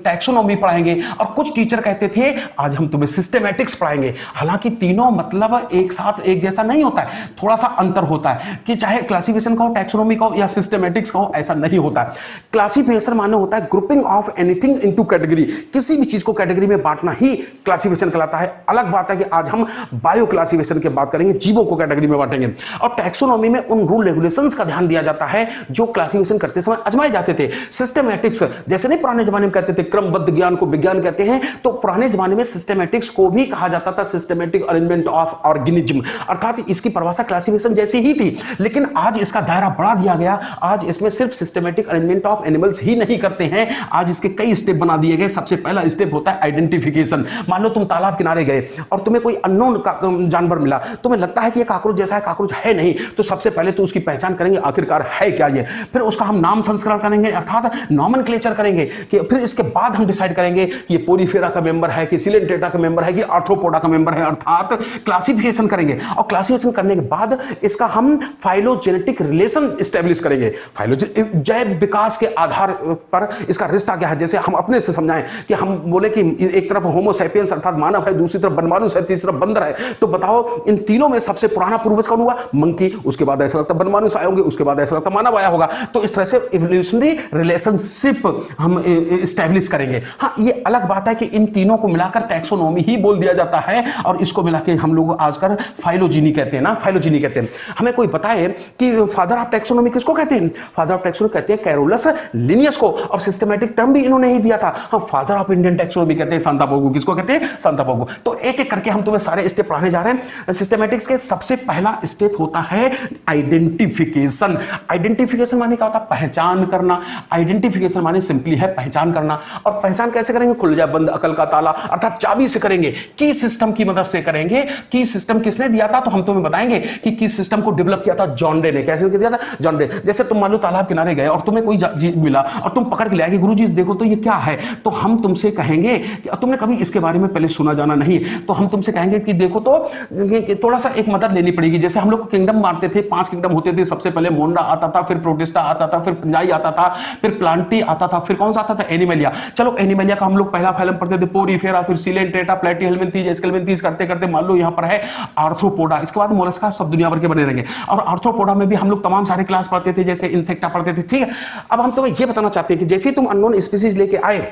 टैक्सोनॉमी पढ़ाएंगे, और कुछ टीचर कहते थे आज हम तुम्हें सिस्टेमैटिक्स पढ़ाएंगे। हालांकि तीनों मतलब एक साथ एक जैसा नहीं होता है, थोड़ा सा अंतर होता है कि चाहे क्लासिफिकेशन का हो, टैक्सोनॉमी का हो या सिस्टेमैटिक्स का हो, ऐसा नहीं होता है। क्लासिफिकेशन माने होता है grouping of anything into category, किसी भी चीज को कैटेगरी में बांटना ही क्लासिफिकेशन कहलाता है। अलग बात है कि आज हम बायो क्लासिफिकेशन की बात करेंगे, जीवों को कैटेगरी में बांटेंगे। और टैक्सोनॉमी में उन रूल रेगुलेशंस का ध्यान दिया जाता है जो क्लासिफिकेशन करते समय आजमाए जाते थे। सिस्टेमैटिक्स जैसे नहीं पुराने जमाने में कहते थे क्रमबद्ध ज्ञान को विज्ञान कहते हैं, तो पुराने जमाने में सिस्टेमैटिक्स को भी कहा जाता था सिस्टेमैटिक अरेंजमेंट ऑफ ऑर्गेनिज्म, अर्थात इसकी परिभाषा क्लासिफिकेशन जैसी ही थी, लेकिन आज इसका दायरा बढ़ा दिया गया। आज इसमें सिर्फ सिस्टेमैटिक अरेंजमेंट ऑफ एनिमल्स ही नहीं करते हैं, आज इसके कई स्टेप बना दिए गए। सबसे पहला स्टेप होता है आइडेंटिफिकेशन। मान लो तुम तालाब किनारे गए और तुम्हें कोई अननोन जानवर मिला, तुम्हें लगता है कि यह कॉकरोच जैसा है, कॉकरोच है नहीं, तो सबसे पहले तो उसकी पहचान करेंगे आखिरकार है क्या ये, फिर उसका हम नाम संस्करण करेंगे अर्थात नॉमेनक्लेचर करेंगे कि फिर इसके बाद हम डिसाइड करेंगे कि ये पोरीफेरा का मेंबर है कि सिलेंटेटा का मेंबर है कि आर्थ्रोपोडा का मेंबर है, अर्थात क्लासिफिकेशन करेंगे। और क्लासिफिकेशन करने के बाद इसका हम फाइलोजेनेटिक रिलेशन एस्टैब्लिश करेंगे, जैव विकास के आधार पर इसका रिश्ता क्या है। जैसे हम अपने से समझाएं कि हम बोले कि एक तरफ होमो सैपियंस अर्थात मानव है, दूसरी तरफ बनमानुस है, तीसरी तरफ बंदर है, तो बताओ इन तीनों में सबसे पुराना पूर्वज कौन हुआ? मंकी, उसके बाद ऐसा लगता बनमानुस आए होंगे, उसके बाद ऐसा लगता मानव आया होगा। तो इस तरह से इवोल्यूशनरी रिलेशनशिप हम एस्टैब्लिश करेंगे। हाँ, ये अलग बात है कि इन तीनों को मिलाकर टैक्सोनॉमी ही बोल दिया जाता है और इसको मिलाकर हम लोग आजकल फाइलोजीनी कहते हैं ना, फाइलोजीनी कहते हैं। हमें कोई बताए कि फादर ऑफ टैक्सोनॉमी किसको कहते हैं? फादर ऑफ टैक्सोनॉमी कहते हैं कैरोलस लिनियस को, और सिस्टमैटिक टर्म भी इन्होंने ही दिया था। हाँ, फादर ऑफ इंडियन टैक्सोनॉमी कहते हैं सांतापोगो। किसको कहते हैं? सांतापोगो। तो एक एक करके हम तुम्हें सारे स्टेप पढ़ाने जा रहे हैं। सिस्टमैटिक्स के सबसे पहला स्टेप होता है आइडेंटिफिकेशन। आइडेंटिफिकेशन माने क्या होता है? पहचान करना। आइडेंटिफिकेशन माने सिंपली है पहचान करना। और पहचान कैसे करेंगे? खुल जा बंद अकल का ताला, अर्थात चाबी से करेंगे, की सिस्टम की मदद से करेंगे। की सिस्टम किसने दिया था? तो हम तुम्हें बताएंगे कि किस सिस्टम को डेवलप किया था। जॉन डे ने। कैसे किया था? John day. जैसे तुम मानो तालाब किनारे गए और तुम्हें कोई चीज मिला और तुम पकड़ के ले आए, गुरुजी देखो तो ये क्या है, तो हम तुमसे कहेंगे कि तुमने कभी इसके बारे में पहले सुना जाना नहीं, तो हम तुमसे कहेंगे कि देखो तो थोड़ा सा एक मदद लेनी पड़ेगी। जैसे हम लोग किंगडम मारते थे, पांच किंगडम होते थे। सबसे पहले मोन्डा आता था, फिर प्रोटेस्टा आता था, फिर पंजाई आता था, फिर प्लांटी आता था, फिर कौन सा आता था? एनिमेलिया। चलो एनिमेलिया का हम लोग पहला फाइलम पढ़ते थे, पोरीफेरा, फिर सिलेन, टेट्रा, प्लैटी, हेल्मिंथीज, एस्केल्मिंथीज करते करते मान लो यहाँ पर है आर्थ्रोपोडा। इसके बाद मोलस्का सब दुनिया भर के बने रहेंगे। और आर्थ्रोपोडा में भी हम लोग तमाम सारे क्लास पढ़ते थे, जैसे इंसेक्टा पढ़ते थे। ठीक है, अब हम तुम्हें यह बताना चाहते हैं कि जैसे ही तुम अननोन स्पीसीज लेके आए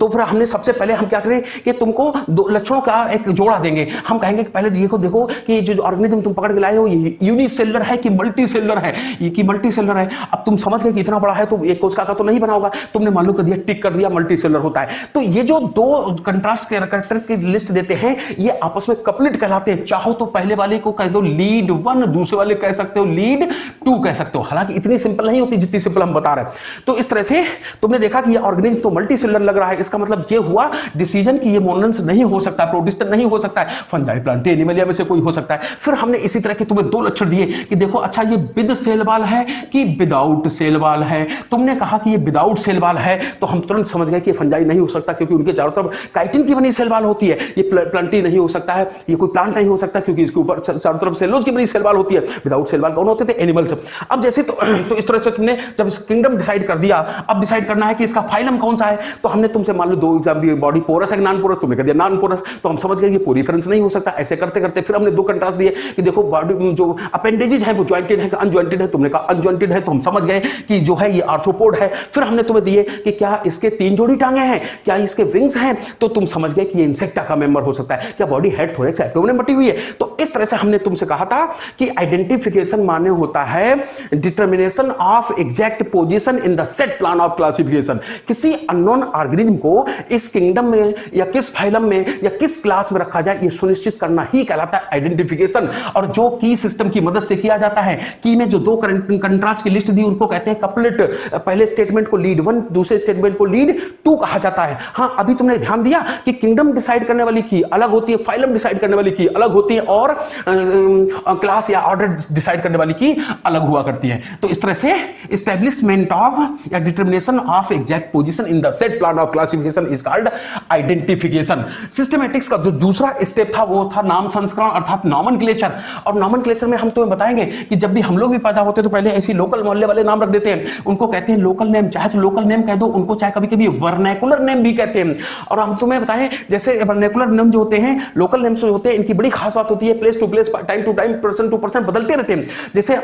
तो फिर हमने सबसे पहले हम क्या करें कि तुमको दो लक्षणों का एक जोड़ा देंगे। हम कहेंगे कि पहले देखो देखो कि जो ऑर्गेनिज्म तुम पकड़ के लाए हो ये यूनिसेलर है कि मल्टीसेलर है, ये कि मल्टीसेलर है। अब तुम समझ गए कि इतना बड़ा है तो एक कोशिका का तो नहीं बना होगा, तुमने मान लो कर दिया, टिक कर दिया, मल्टीसेलर होता है। तो ये जो दो कंट्रास्ट कैरेक्टर्स की लिस्ट देते हैं ये आपस में कपलिट कहलाते हैं। चाहो तो पहले वाले को कह दो लीड वन, दूसरे वाले कह सकते हो लीड टू कह सकते हो। हालांकि इतनी सिंपल नहीं होती जितनी सिंपल हम बता रहे हैं। तो इस तरह से तुमने देखा कि ये ऑर्गेनिज्म तो मल्टी सिलर लग रहा है, इसका मतलब ये हुआ डिसीजन कि ये मोनन्स नहीं हो सकता, प्रोटिस्ट नहीं हो सकता है, फंजाई, प्लांटी, एनिमलिया में से कोई हो सकता है। फिर हमने इसी तरह के तुम्हें दो लक्षण दिए कि देखो अच्छा ये विद सेल वाल है कि विदाउट सेल वाल है। तुमने कहा कि ये विदाउट सेल वाल है तो हम तुरंत समझ गए कि फंजाई नहीं हो सकता क्योंकि उनके चारों तरफ काइटिन की बनी सेल वाल होती है। ये प्लांटी नहीं हो सकता है, ये कोई प्लांट नहीं हो सकता क्योंकि इसके ऊपर चारों तरफ सेलोज की बनी सेल वाल होती है। विदाउट सेल वाल कौन होते थे? एनिमल्स। अब जैसे तो इस तरह से तुमने जब किंगडम डिसाइड कर दिया, अब डिसाइड करना है कि इसका फाइलम कौन सा है। तो हमने तुमसे मान लो दो एग्जाम दिए, बॉडी पोरस है नॉन पोरस, तुमने कह दिया नॉन पोरस, तो हम समझ गए ये पोरीफेरेंस नहीं हो सकता। ऐसे करते करते फिर हमने दो कंट्रास्ट दिए कि देखो बॉडी जो अपेंडेजेस हैं वो जॉइंटेड है कि अनजॉइंटेड है, तुमने कहा अनजॉइंटेड है, तो हम समझ गए कि जो है ये आर्थ्रोपोड है। फिर हमने तुम्हें दिए कि क्या इसके तीन जोड़ी टांगे हैं, क्या इसके विंग्स हैं, तो तुम समझ गए कि ये इंसेक्टा का मेंबर हो सकता है, क्या बॉडी हेड थोरैक्स एब्डोमेन बटी हुई है। तो इस तरह से हमने तुमसे कहा था कि आइडेंटिफिकेशन माने होता है determination of exact position in the set plan of classification. किसी नॉन ऑर्गेनिज्म को इस किंगडम में या किस फाइलम में या किस क्लास में रखा जाए ये सुनिश्चित करना ही कहलाता है आइडेंटिफिकेशन, और जो की सिस्टम की मदद से किया जाता है। की में जो दो कंट्रास्ट की लिस्ट दी उनको कहते हैं कपलेट। पहले स्टेटमेंट को लीड वन, दूसरे स्टेटमेंट को लीड टू कहा जाता है। हाँ, अभी तुमने ध्यान दिया कि किंगडम डिसाइड करने वाली की अलग होती है, फाइलम डिसाइड करने वाली की अलग होती है, और क्लास या ऑर्डर डिसाइड करने वाली की अलग हुआ करती है। तो इस तरह से एस्टैब्लिशमेंट ऑफ या determination of exact position in the set plan of classification is called identification. Systematics का जो दूसरा स्टेप था वो था नाम संस्करण अर्थात नॉमेनक्लेचर। और नॉमेनक्लेचर में हम तुम्हें बताएंगे कि जब भी हम लोग भी पैदा होते हैं तो पहले ऐसी लोकल मोहल्ले वाले नाम रख देते हैं, उनको कहते हैं लोकल नेम। चाहे तो लोकल नेम कह दो उनको, चाहे कभी कभी वर्नैकुलर नेम भी कहते हैं। और हम तुम्हें बताएं जैसे वर्नैकुलर नेम जो होते हैं, लोकल नेम्स जो होते हैं, इनकी बड़ी खास बात होती है place to place, time to time, person to person बदलते रहते हैं। जैसे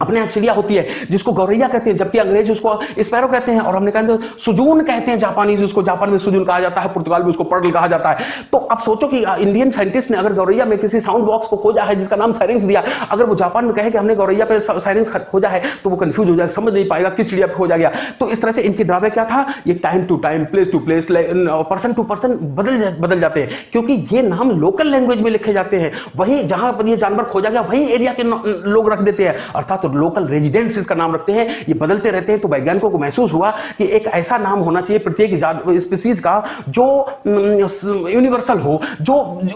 अपने चिड़िया होती है जिसको गौरैया कहते हैं, जबकि अंग्रेज उसको स्पैरो कहते हैं, और हमने कहा सुजून कहते हैं जापानीज उसको, जापान में सुजून कहा जाता है, पुर्तगाल में उसको पर्ल कहा जाता है। तो अब सोचो कि इंडियन साइंटिस्ट ने अगर गौरैया में किसी साउंड बॉक्स को खोजा है जिसका नाम साइरिंग्स दिया, अगर वो जापान में कहे कि हमने गौरैया पे साइरिंग्स खोजा है तो वो कंफ्यूज हो जाएगा, समझ नहीं पाएगा किस चिड़िया पे खोजा गया। तो इस तरह से इनकी ड्राबैक क्या था, ये time to time, place to place, person to person बदल बदल जाते हैं क्योंकि ये नाम लोकल लैंग्वेज में लिखे जाते हैं। वहीं जहां पर ये जानवर खोजा गया वही एरिया के लोग रख देते हैं, अर्थात लोकल रेजिडेंट्स इसका नाम रखते हैं, ये बदलते रहते हैं। तो वैज्ञानिकों को महसूस हुआ कि एक ऐसा नाम होना चाहिए प्रत्येक स्पीसीज का जो यूनिवर्सल हो, जो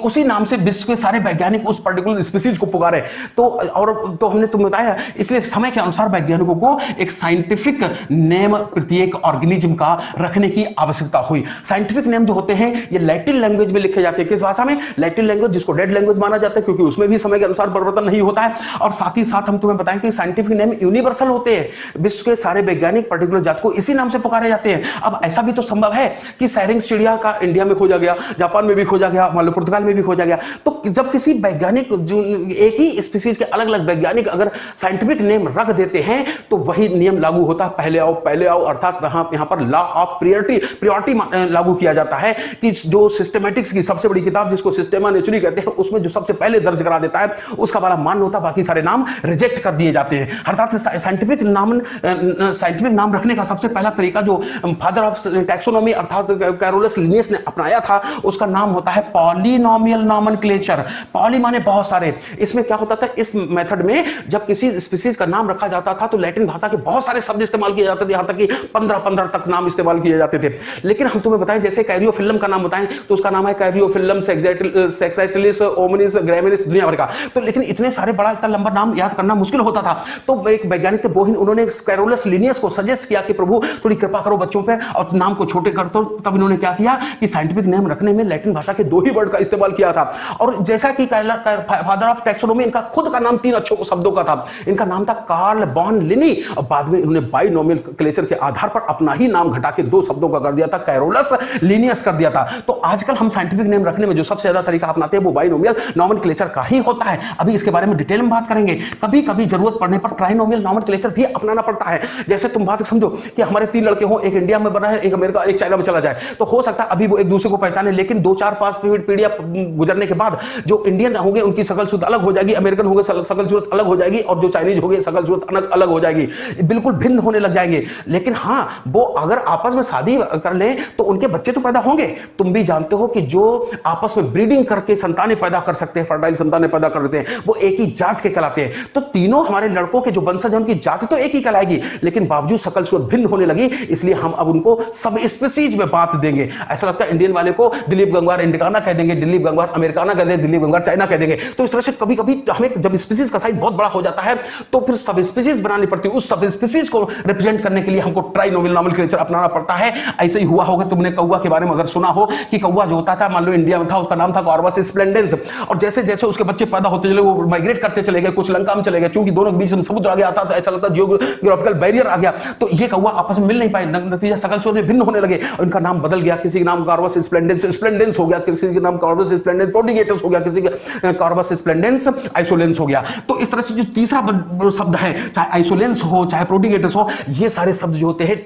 उसी नाम से विश्व के सारे वैज्ञानिक उस पर्टिकुलर स्पीसीज को पुकारे। तो और तो हमने तुम्हें बताया इसलिए समय के अनुसार वैज्ञानिकों को एक साइंटिफिक नेम प्रत्येक ऑर्गेनिज्म का रखने की आवश्यकता हुई। साइंटिफिक नेम जो होते हैं ये लैटिन लैंग्वेज में लिखे जाते हैं। किस भाषा में? लैटिन लैंग्वेज, जिसको डेड लैंग्वेज माना जाता है क्योंकि उसमें भी समय के अनुसार परिवर्तन नहीं होता है। और साथ ही साथ हम तुम्हें बताएं कि साइंटिफिक नेम यूनिवर्सल होते हैं, विश्व के सारे वैज्ञानिक पर्टिकुलर जात को इसी नाम से पुकारे जाते हैं। अब ऐसा भी तो संभव है कि साइरिंग्स चिड़िया का इंडिया में खोजा गया, जापान में भी खोजा गया, मान लो पुर्तगाल में भी खोजा गया, तो जब किसी वैज्ञानिक जो एक ही स्पीसीज के अलग अलग वैज्ञानिक अगर साइंटिफिक नेम रख देते हैं तो वही नियम लागू होता है, पहले आओ पहले आओ, अर्थात यहाँ पर लॉ ऑफ प्रायोरिटी प्रायोरिटी लागू किया जाता है कि जो सिस्टमैटिक्स की सबसे बड़ी किताब जिसको सिस्टेमा नेचुरी कहते हैं उसमें जो सबसे पहले दर्ज करा देता है उसका वाला मान होता, बाकी सारे नाम रिजेक्ट कर दिए जाते हैं। अर्थात साइंटिफिक नाम साइंटिफिक नाम रखने का सबसे पहला तरीका जो फादर ऑफ टैक्सोनॉमी अर्थात कैरोलस लिनियस ने अपनाया था उसका नाम होता है पॉलिनोमियल नॉमेनक्लेचर। पॉली माने बहुत सारे। इसमें क्या होता था, इस मेथड में जब किसी स्पीसीज का नाम रखा जाता था तो लैटिन भाषा के बहुत सारे शब्द इस्तेमाल किए जाते थे, यहां तक कि पंद्रह पंद्रह तक नाम इस्तेमाल किए जाते थे। लेकिन हम तुम्हें बताएं जैसे कैरियोफिल्लम का नाम बताएं तो उसका नाम है कैरियोफिल्लम सेक्साइटिलिस ओमनिस ग्रैमिनिस दुनिया भर का, तो लेकिन इतने सारे बड़ा इतना लंबा नाम याद करना मुश्किल होता था। तो एक वैज्ञानिक थे बोहिन, उन्होंने कैरोलस लिनियस को सजेस्ट किया कि प्रभु थोड़ी कृपा करो बच्चों पे और नाम को छोटे कर दो। तब इन्होंने क्या किया कि साइंटिफिक नेम रखने में लैटिन भाषा के दो ही वर्ड का इस्तेमाल किया था। और जैसा कि फादर ऑफ टैक्सोनॉमी इनका खुद का नाम तीन अच्छों शब्दों का था, इनका नाम था कार्ल बॉन लिनी, और बाद में इन्होंने बाइनोमियल क्लेचर के आधार पर अपना ही नाम घटा के दो शब्दों का कर दिया था, कैरोलस लिनियस कर दिया था। तो आजकल हम साइंटिफिक नेम रखने में जो सबसे ज्यादा तरीका अपनाते हैं वो बाइनोमियल नॉमेनक्लेचर का ही होता है। अभी इसके बारे में डिटेल में बात करेंगे। कभी कभी जरूरत पड़ने पर ट्राइनोमियल नॉमेनक्लेचर भी अपनाना पड़ता है। जैसे तुम बात समझो कि हमारे तीन लड़के हो, एक इंडिया में बना है, एक अमेरिका, एक चाइना में चला जाए, तो हो सकता है अभी वो एक दूसरे को पहचाने, लेकिन दो चार पांच पीढ़ियां गुजरने के बाद जो इंडियन होंगे उनकी शकल सूरत अलग हो जाएगी, अमेरिकन होंगे शकल सूरत अलग हो जाएगी, और जो चाइनीज होंगे शकल सूरत अलग अलग हो जाएगी, बिल्कुल भिन्न होने लग जाएंगे। लेकिन हाँ, वो अगर आपस में शादी कर लें तो उनके बच्चे तो पैदा होंगे। तुम भी जानते हो कि जो आपस में ब्रीडिंग करके संतानें पैदा कर सकते हैं, फर्टाइल संतानें पैदा कर देते हैं, वो एक ही जात के कहलाते हैं। तो तीनों हमारे लड़कों के जो वंशज हैं उनकी जात तो एक ही कहलाएगी, लेकिन बावजूद शकल सूरत भिन्न होने लगी, इसलिए हम अब उनको सब स्पीसीज में बात देंगे। ऐसा लगता है इंडियन वाले को दिलीप गंगवार इंडिकाना कह देंगे, दिलीप गंगवार अमेरिकाना कह देंगे, दिलीप गंगवार चाइना कह देंगे। तो इस तरह से कभी कभी हमें जब स्पीसीज का साइज बहुत बड़ा हो जाता है तो फिर सब स्पीसीज बनानी पड़ती है। उस सब स्पीसीज को रिप्रेजेंट करने के लिए हमको ट्राइनोमियल नॉमेनक्लेचर अपनाना पड़ता है। ऐसे ही हुआ होगा, तुमने कौवा के बारे में अगर सुना हो कि कौवा जो होता था, मान लो इंडिया में था, उसका नाम था कॉर्वस स्प्लेंडेंस, और जैसे जैसे उसके बच्चे पैदा होते चले वो माइग्रेट करते चले गए, कुछ लंका में चले गए, चूंकि दोनों के बीच में समुद्र आ गया था तो ऐसा लगता जियोग्राफिकल बैरियर आ गया, तो ये कौवा आपस में मिल नहीं पाए, नतीजा शकल सूरत भिन्न होने लगे, उनका नाम बदल गया, किसी का नाम कार्बस स्प्लेंडेंस स्प्लेंडेंस हो गया, किसी का नाम कार्बस स्प्लेंडेंस प्रोडिगेटस हो गया, किसी का कार्बस स्प्लेंडेंस आइसोलेंस हो गया। तो इस तरह से जो तीसरा शब्द है, चाहे आइसोलेंस हो चाहे प्रोडिगेटस हो, ये सारे शब्द जो होते हैं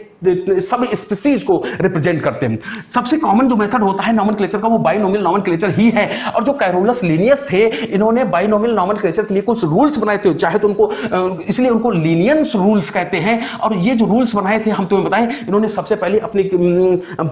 सब स्पीसीज को रिप्रेजेंट करते हैं। सबसे कॉमन जो मेथड होता है नॉमेनक्लेचर का वो बाइनोमियल नॉमेनक्लेचर ही है। और जो कैरोलस लीनियस थे, इन्होंने बाइनोमियल नॉमेनक्लेचर के लिए कुछ रूल्स बनाए थे, चाहे तो उनको इसलिए उनको लीनियंस रूल्स कहते हैं। और ये जो रूल्स बनाए थे, हम तुम्हें बताएं, इन्होंने सबसे पहले अपनी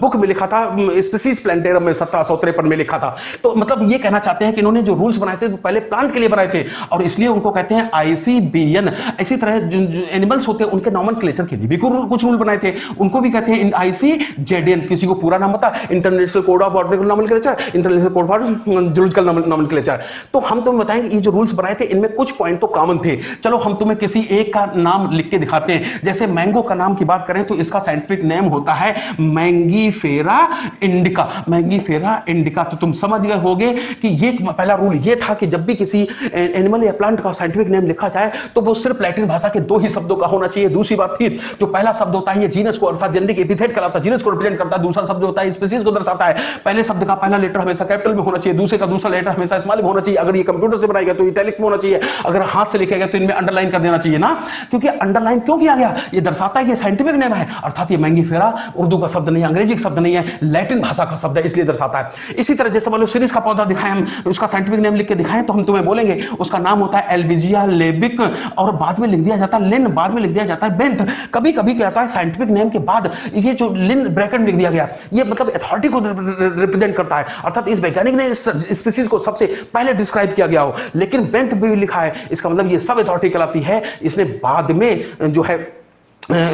बुक में लिखा था स्पीसीज प्लांटेरम में, सत्रह सौ तिरपन में लिखा था। तो मतलब ये कहना चाहते हैं कि इन्होंने जो रूल्स बनाए थे पहले प्लांट के लिए बनाए थे, और इसलिए उनको कहते हैं आई सी बी एन। इसी तरह जो एनिमल्स होते हैं उनके नॉमेनक्लेचर के लिए भी कुछ रूल बनाए थे, उनको भी कहते हैं आई सी जेड एन। किसी को पूरा नाम होता है international code of botanical nomenclature, international code of zoological nomenclature. तो हम तुम्हें बताएंगे ये जो रूल्स बनाए थे इनमें कुछ पॉइंट तो कॉमन थे। चलो हम तुम्हें किसी एक का नाम लिख के दिखाते हैं। जैसे मैंगो का नाम की बात करें तो इसका साइंटिफिक नेम होता है मैंगीफेरा इंडिका, मैंगीफेरा इंडिका। तो तुम समझ गए होगे कि ये पहला रूल ये था कि जब भी किसी एनिमल या प्लांट का साइंटिफिक नेम लिखा जाए तो वो सिर्फ लैटिन भाषा के दो ही शब्दों का होना चाहिए। दूसरी बात थी जो पहला शब्द होता है ये को अर्थात जेनेरिक एपिथेट कहलाता है, जीनस को रिप्रेजेंट करता है, दूसरा शब्द होता है स्पीसीज को दर्शाता है, पहले शब्द का पहला लेटर हमेशा कैपिटल में होना चाहिए, दूसरे का दूसरा लेटर हमेशा स्मॉल में होना चाहिए, अगर ये कंप्यूटर से बनाया गया तो इटैलिक्स में होना चाहिए, अगर हाथ से लिखा गया तो इनमें अंडरलाइन कर देना चाहिए ना, क्योंकि अंडरलाइन क्यों किया गया, ये दर्शाता है कि साइंटिफिक नेम है। अर्थात ये मैंगीफेरा उर्दू का शब्द नहीं है, अंग्रेजी का शब्द नहीं है, लैटिन भाषा का शब्द है, इसलिए दर्शाता है। इसी तरह जैसे मान लो सीरीज का पौधा दिखाएं, हम उसका साइंटिफिक नेम लिख के दिखाएं तो हम तुम्हें बोलेंगे उसका नाम होता है एल्बिजिया लेबिक, और बाद में लिख दिया जाता है लिन, बाद में लिख दिया जाता है बेंथ। कभी कभी क्या होता है साइंटिफिक नेम के बाद ये जो लिन ब्रैकेट में लिख दिया गया ये मतलब अथॉरिटी को रिप्रेजेंट करता है, अर्थात इस वैज्ञानिक ने इस स्पीसीज को सबसे पहले डिस्क्राइब किया गया हो। लेकिन बेंथ भी लिखा है, इसका मतलब ये सब अथॉरिटी कहलाती है, इसने बाद में जो है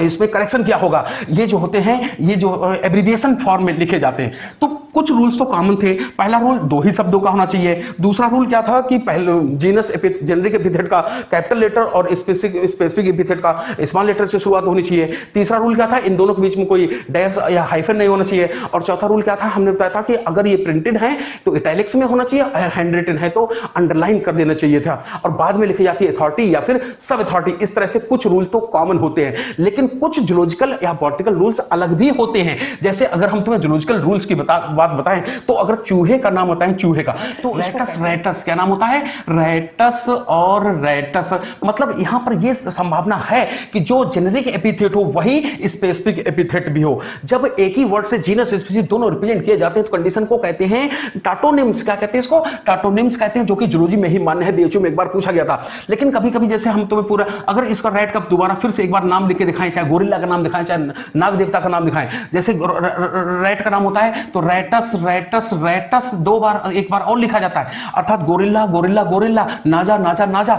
इसमें करेक्शन किया होगा। ये जो होते हैं ये जो एब्रीविएशन फॉर्म में लिखे जाते हैं। तो कुछ रूल्स तो कॉमन थे, पहला रूल दो ही शब्दों का होना चाहिए, दूसरा रूल क्या था कि पहले जीनस जेनेरिक एपिथेट का कैपिटल लेटर और स्पेसिफिक स्पेसिफिक एपिथेट का स्मॉल लेटर से शुरुआत होनी चाहिए, तीसरा रूल क्या था इन दोनों के बीच में कोई डैश या हाइफन नहीं होना चाहिए, और चौथा रूल क्या था हमने बताया था कि अगर ये प्रिंटेड है तो इटैलिक्स में होना चाहिए और हैंड रिटन है तो अंडरलाइन कर देना चाहिए था, और बाद में लिखी जाती है अथॉरिटी या फिर सब अथॉरिटी। इस तरह से कुछ रूल तो कॉमन होते हैं, लेकिन कुछ जूलॉजिकल या बॉटनिकल रूल्स अलग भी होते हैं। जैसे अगर हम तुम्हें जूलॉजिकल रूल्स की बता, बात बताएं तो अगर चूहे का नाम बताएं, चूहे का तो रैटस, रैटस क्या नाम होता है, रैटस। और रैटस मतलब यहां पर यह संभावना है कि जो जेनेरिक एपिथेट हो वही स्पेसिफिक एपिथेट भी हो। जब एक ही वर्ड से जीनस स्पीशीज दोनों रिप्रेजेंट किए जाते हैं तो कंडीशन को कहते हैं टाटोनिम्स। क्या कहते हैं इसको? टाटोनिम्स कहते हैं, जो कि जूलॉजी में ही मान्य है, बीएचयू में एक बार पूछा गया था। लेकिन कभी-कभी जैसे हम तुम्हें पूरा अगर इसका रैट का दोबारा फिर से एक बार नाम लिख के दिखाएं, चाहे गोरिल्ला का नाम दिखाएं, चाहे नाग देवता का नाम दिखाएं, जैसे रैट का नाम होता है तो रैटस, रैटस, रैटस दो बार एक बार और लिखा जाता है, अर्थात gorilla, gorilla, gorilla, naja, naja, naja.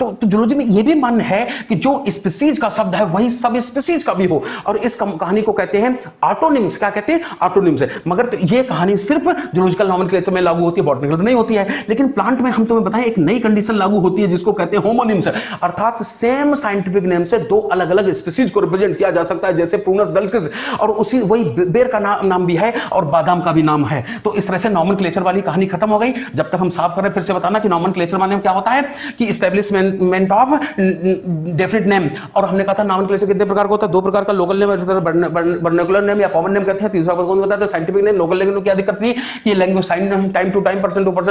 तो जूलॉजी में यह भी मान्य है कि जो स्पीशीज का शब्द है वही सब स्पीशीज का भी हो, और इस कहानी को कहते हैं ऑटोनिम्स। क्या कहते हैं? ऑटोनिम्स है। मगर तो यह कहानी सिर्फ जूलॉजिकल नॉमेनक्लेचर में लागू होती है, बॉटनिकल नहीं होती है। लेकिन प्लांट में हम तुम्हें बताएं एक नई कंडीशन लागू होती है जिसको कहते हैं होमोनिम्स, अर्थात सेम साइंटिफिक नेम से दो अलग-अलग स्पीशीज को रिप्रेजेंट किया जा सकता है, जैसे प्रूनस डल्किस, और उसी वही बेर का नाम, नाम भी है और बादाम का भी नाम है। तो इस तरह से नॉमेनक्लेचर वाली कहानी खत्म हो गई। जब तक हम साफ करें फिर से बताना कि नॉमेनक्लेचर माने क्या होता है कि एस्टैब्लिशमेंट ऑफ डेफिनेट नेम। और हमने कहा था नॉमेनक्लेचर कितने प्रकार का होता है? दो प्रकार का, लोकल नेम और वर्नाकुलर नेम या कॉमन नेम कहते हैं। तीसरा कौन बताते हैं? Scientific name. लोकल नेम में क्या दिक्कत थी? ये language time to time, percent to percent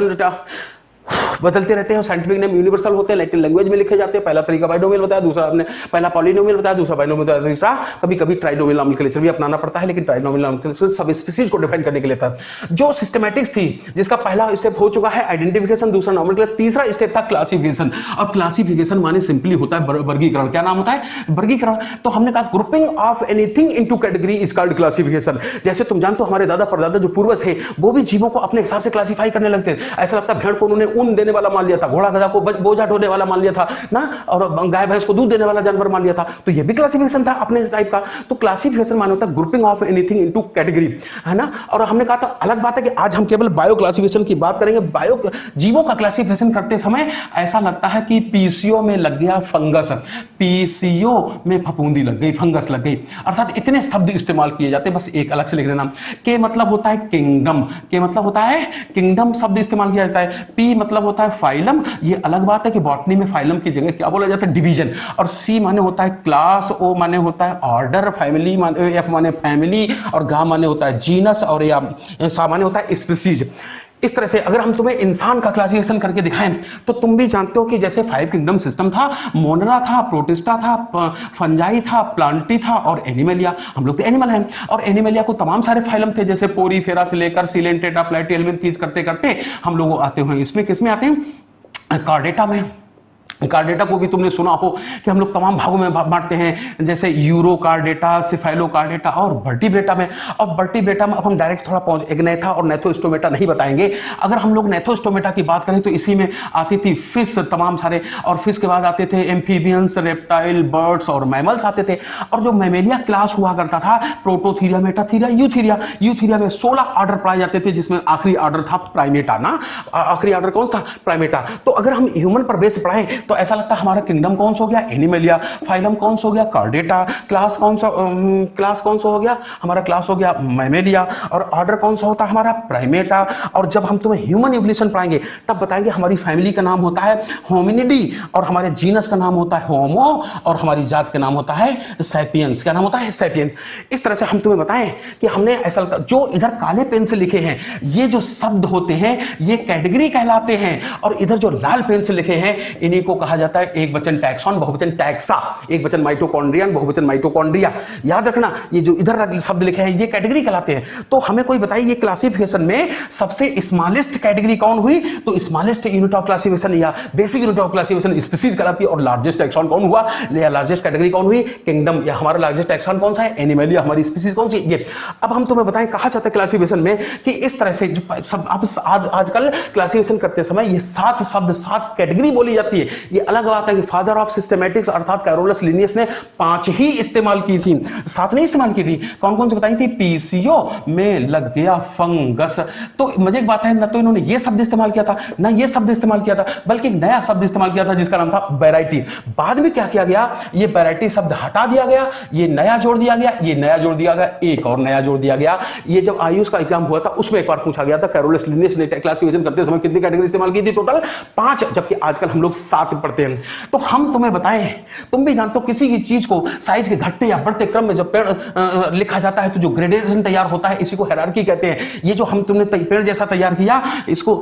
बदलते रहते हैं। साइंटिफिक नेम यूनिवर्सल होते हैं, लैटिन लैंग्वेज में लिखे जाते हैं। पहला तरीका बाइनोमियल बताया, दूसरा आपने पहला पॉलिनोमियल बताया, दूसरा बाइनोमियल बताया, तीसरा कभी कभी ट्राइनोमियल नॉमेनक्लेचर भी अपनाना पड़ता है। लेकिन ट्राइनोमियल नॉमेनक्लेचर सब स्पीशीज को डिफाइन करने के लिए था। जो सिस्टमैटिक्स थी जिसका पहला स्टेप हो चुका है आइडेंटिफिकेशन, दूसरा नॉमेनक्लेचर, तीसरा स्टेप था क्लासिफिकेशन। अब क्लासिफिकेशन माने सिंपली होता है वर्गीकरण। क्या नाम होता है? वर्गीकरण। तो हमने कहा grouping of anything into category is called classification. जैसे तुम जानते हो हमारे दादा परदादा जो पूर्वज थे वो भी जीवों को अपने हिसाब से क्लासिफाई करने लगते थे। ऐसा लगता है भेड़ को उन्होंने ऊन देने वाला मान लिया था, घोड़ा गधा को बोझा ढोने वाला मान लिया था ना, और गाय भैंस को दूध देने वाला जानवर मान लिया था। तो ये भी क्लासिफिकेशन था अपने टाइप का। तो क्लासिफिकेशन माने होता है grouping of anything into category, है ना। और हमने कहा था अलग बात है कि आज हम केवल बायो क्लासिफिकेशन की बात करेंगे। बायो जीवों का क्लासिफिकेशन करते समय ऐसा लगता है कि पीसीओ में लग गया फंगस, पीसीओ में फफूंदी लग गई, फंगस लग गई, अर्थात इतने शब्द इस्तेमाल किए जाते हैं, बस एक अलग से लिख देना। के मतलब होता है किंगडम, के मतलब होता है किंगडम शब्द इस्तेमाल किया जाता है। पी मतलब होता है फाइलम, ये अलग बात है कि बॉटनी में फाइलम की जगह क्या बोला जाता है? डिवीजन। और सी माने होता है क्लास, ओ माने होता है ऑर्डर, फैमिली माने, एफ माने फैमिली, और गा माने होता है जीनस, और या सा माने होता है स्पीशीज। इस तरह से अगर हम तुम्हें इंसान का क्लासिफिकेशन करके दिखाएं तो तुम भी जानते हो कि जैसे फाइव किंगडम सिस्टम था, मोनरा था, प्रोटिस्टा था, फंजाई था, प्लांटी था और एनिमलिया। हम लोग तो एनिमल हैं, और एनिमलिया को तमाम सारे फाइलम थे, जैसे पोरी फेरा से लेकर सिलेंटेटा प्लाइटी एलमिन पीज करते करते हम लोग आते हुए इसमें किसमें आते हैं? कार्डेटा में। कार्डेटा को भी तुमने सुना हो कि हम लोग तमाम भागों में बांटते हैं, जैसे यूरो कार्डेटा, सिफाइलो कार्डेटा और वर्टिब्रेटा में। अब वर्टिब्रेटा में अब हम डायरेक्ट थोड़ा पहुंच एक नैथा और नैथोस्टोमेटा नहीं बताएंगे। अगर हम लोग नैथोस्टोमेटा की बात करें तो इसी में आती थी फिश, तमाम सारे, और फिश के बाद आते थे एम्फीबियंस, रेप्टाइल, बर्ड्स और मैमल्स आते थे। और जो मैमेलिया क्लास हुआ करता था, प्रोटोथीरिया, मेटाथीरिया, यूथीरिया, यूथीरिया में सोलह आर्डर पाए जाते थे, जिसमें आखिरी आर्डर था प्राइमेटा ना, आखिरी आर्डर कौन था? प्राइमेटा। तो अगर हम ह्यूमन पर बेस पढ़ाएं तो ऐसा लगता है हमारा किंगडम कौन सा हो गया? एनिमलिया। फाइलम कौन सा हो गया? कार्डेटा। क्लास कौन सा क्लास कौन सा हो गया? हमारा क्लास हो गया मैमेलिया। और ऑर्डर कौन सा होता है? हमारा प्राइमेटा। और जब हम तुम्हें ह्यूमन एवोल्यूशन पढ़ाएंगे तब बताएंगे हमारी फैमिली का नाम होता है होमिनिडी, और हमारे जीनस का नाम होता है होमो, और हमारी जात का नाम होता है सैपियंस। क्या नाम होता है? सैपियंस। इस तरह से हम तुम्हें बताएं कि हमने ऐसा लगता जो इधर काले पेन से लिखे हैं ये जो शब्द होते हैं ये कैटेगरी कहलाते हैं, और इधर जो लाल पेन से लिखे हैं इन्हीं को कहा जाता है एक वचन टैक्सॉन, बहुवचन टैक्सा, एक वचन माइटोकॉन्ड्रियन, बहुवचन माइटोकॉन्ड्रिया। याद रखना ये जो इधर शब्द लिखे हैं ये कैटेगरी कहलाते हैं। तो हमें कोई बताइए ये क्लासिफिकेशन में सबसे स्मॉलेस्ट कैटेगरी कौन हुई? तो स्मॉलेस्ट यूनिट ऑफ क्लासिफिकेशन या basic unit of classification species कहलाती है। और लार्जेस्ट टैक्सॉन कौन हुआ या लार्जेस्ट कैटेगरी कौन हुई? किंगडम। या हमारा लार्जेस्ट टैक्सॉन कौन सा है? एनिमलिया। हमारी स्पीशीज कौन सी? ये। अब हम तुम्हें बताएं कहा जाता है क्लासिफिकेशन में कि इस तरह से सब आप आज आजकल क्लासिफिकेशन करते समय ये सात शब्द सात कैटेगरी बोली जाती है। ये अलग बात है कि फादर ऑफ सिस्टमैटिक्स अर्थात कैरोलस लिनियस ने पांच ही इस्तेमाल की थी, सात नहीं इस्तेमाल की थी। कौन कौन सी बताई थी? पीसीओ में लग गया फंगस। तो मजे की बात है ना तो इन्होंने ये शब्द इस्तेमाल किया था ना ये शब्द इस्तेमाल किया था, बल्कि एक नया शब्द इस्तेमाल किया था जिसका नाम था वैरायटी। बाद में क्या किया गया? ये वैरायटी शब्द हटा दिया गया, ये नया जोड़ दिया गया, ये नया जोड़ दिया गया, एक और नया जोड़ दिया गया। ये जब आयुष का एग्जाम हुआ था उसमें एक बार पूछा गया था कैरोलस लिनियस ने क्लासिफिकेशन करते समय कितनी कैटेगरी इस्तेमाल की थी? टोटल पांच। जबकि आजकल हम लोग सात शास्त्र पढ़ते हैं। तो हम तुम्हें बताएं, तुम भी जानते हो किसी की चीज को साइज के घटते या बढ़ते क्रम में जब पेड़ आ, लिखा जाता है तो जो ग्रेडेशन तैयार होता है इसी को हायरार्की कहते हैं। ये जो हम तुमने पेड़ जैसा तैयार किया इसको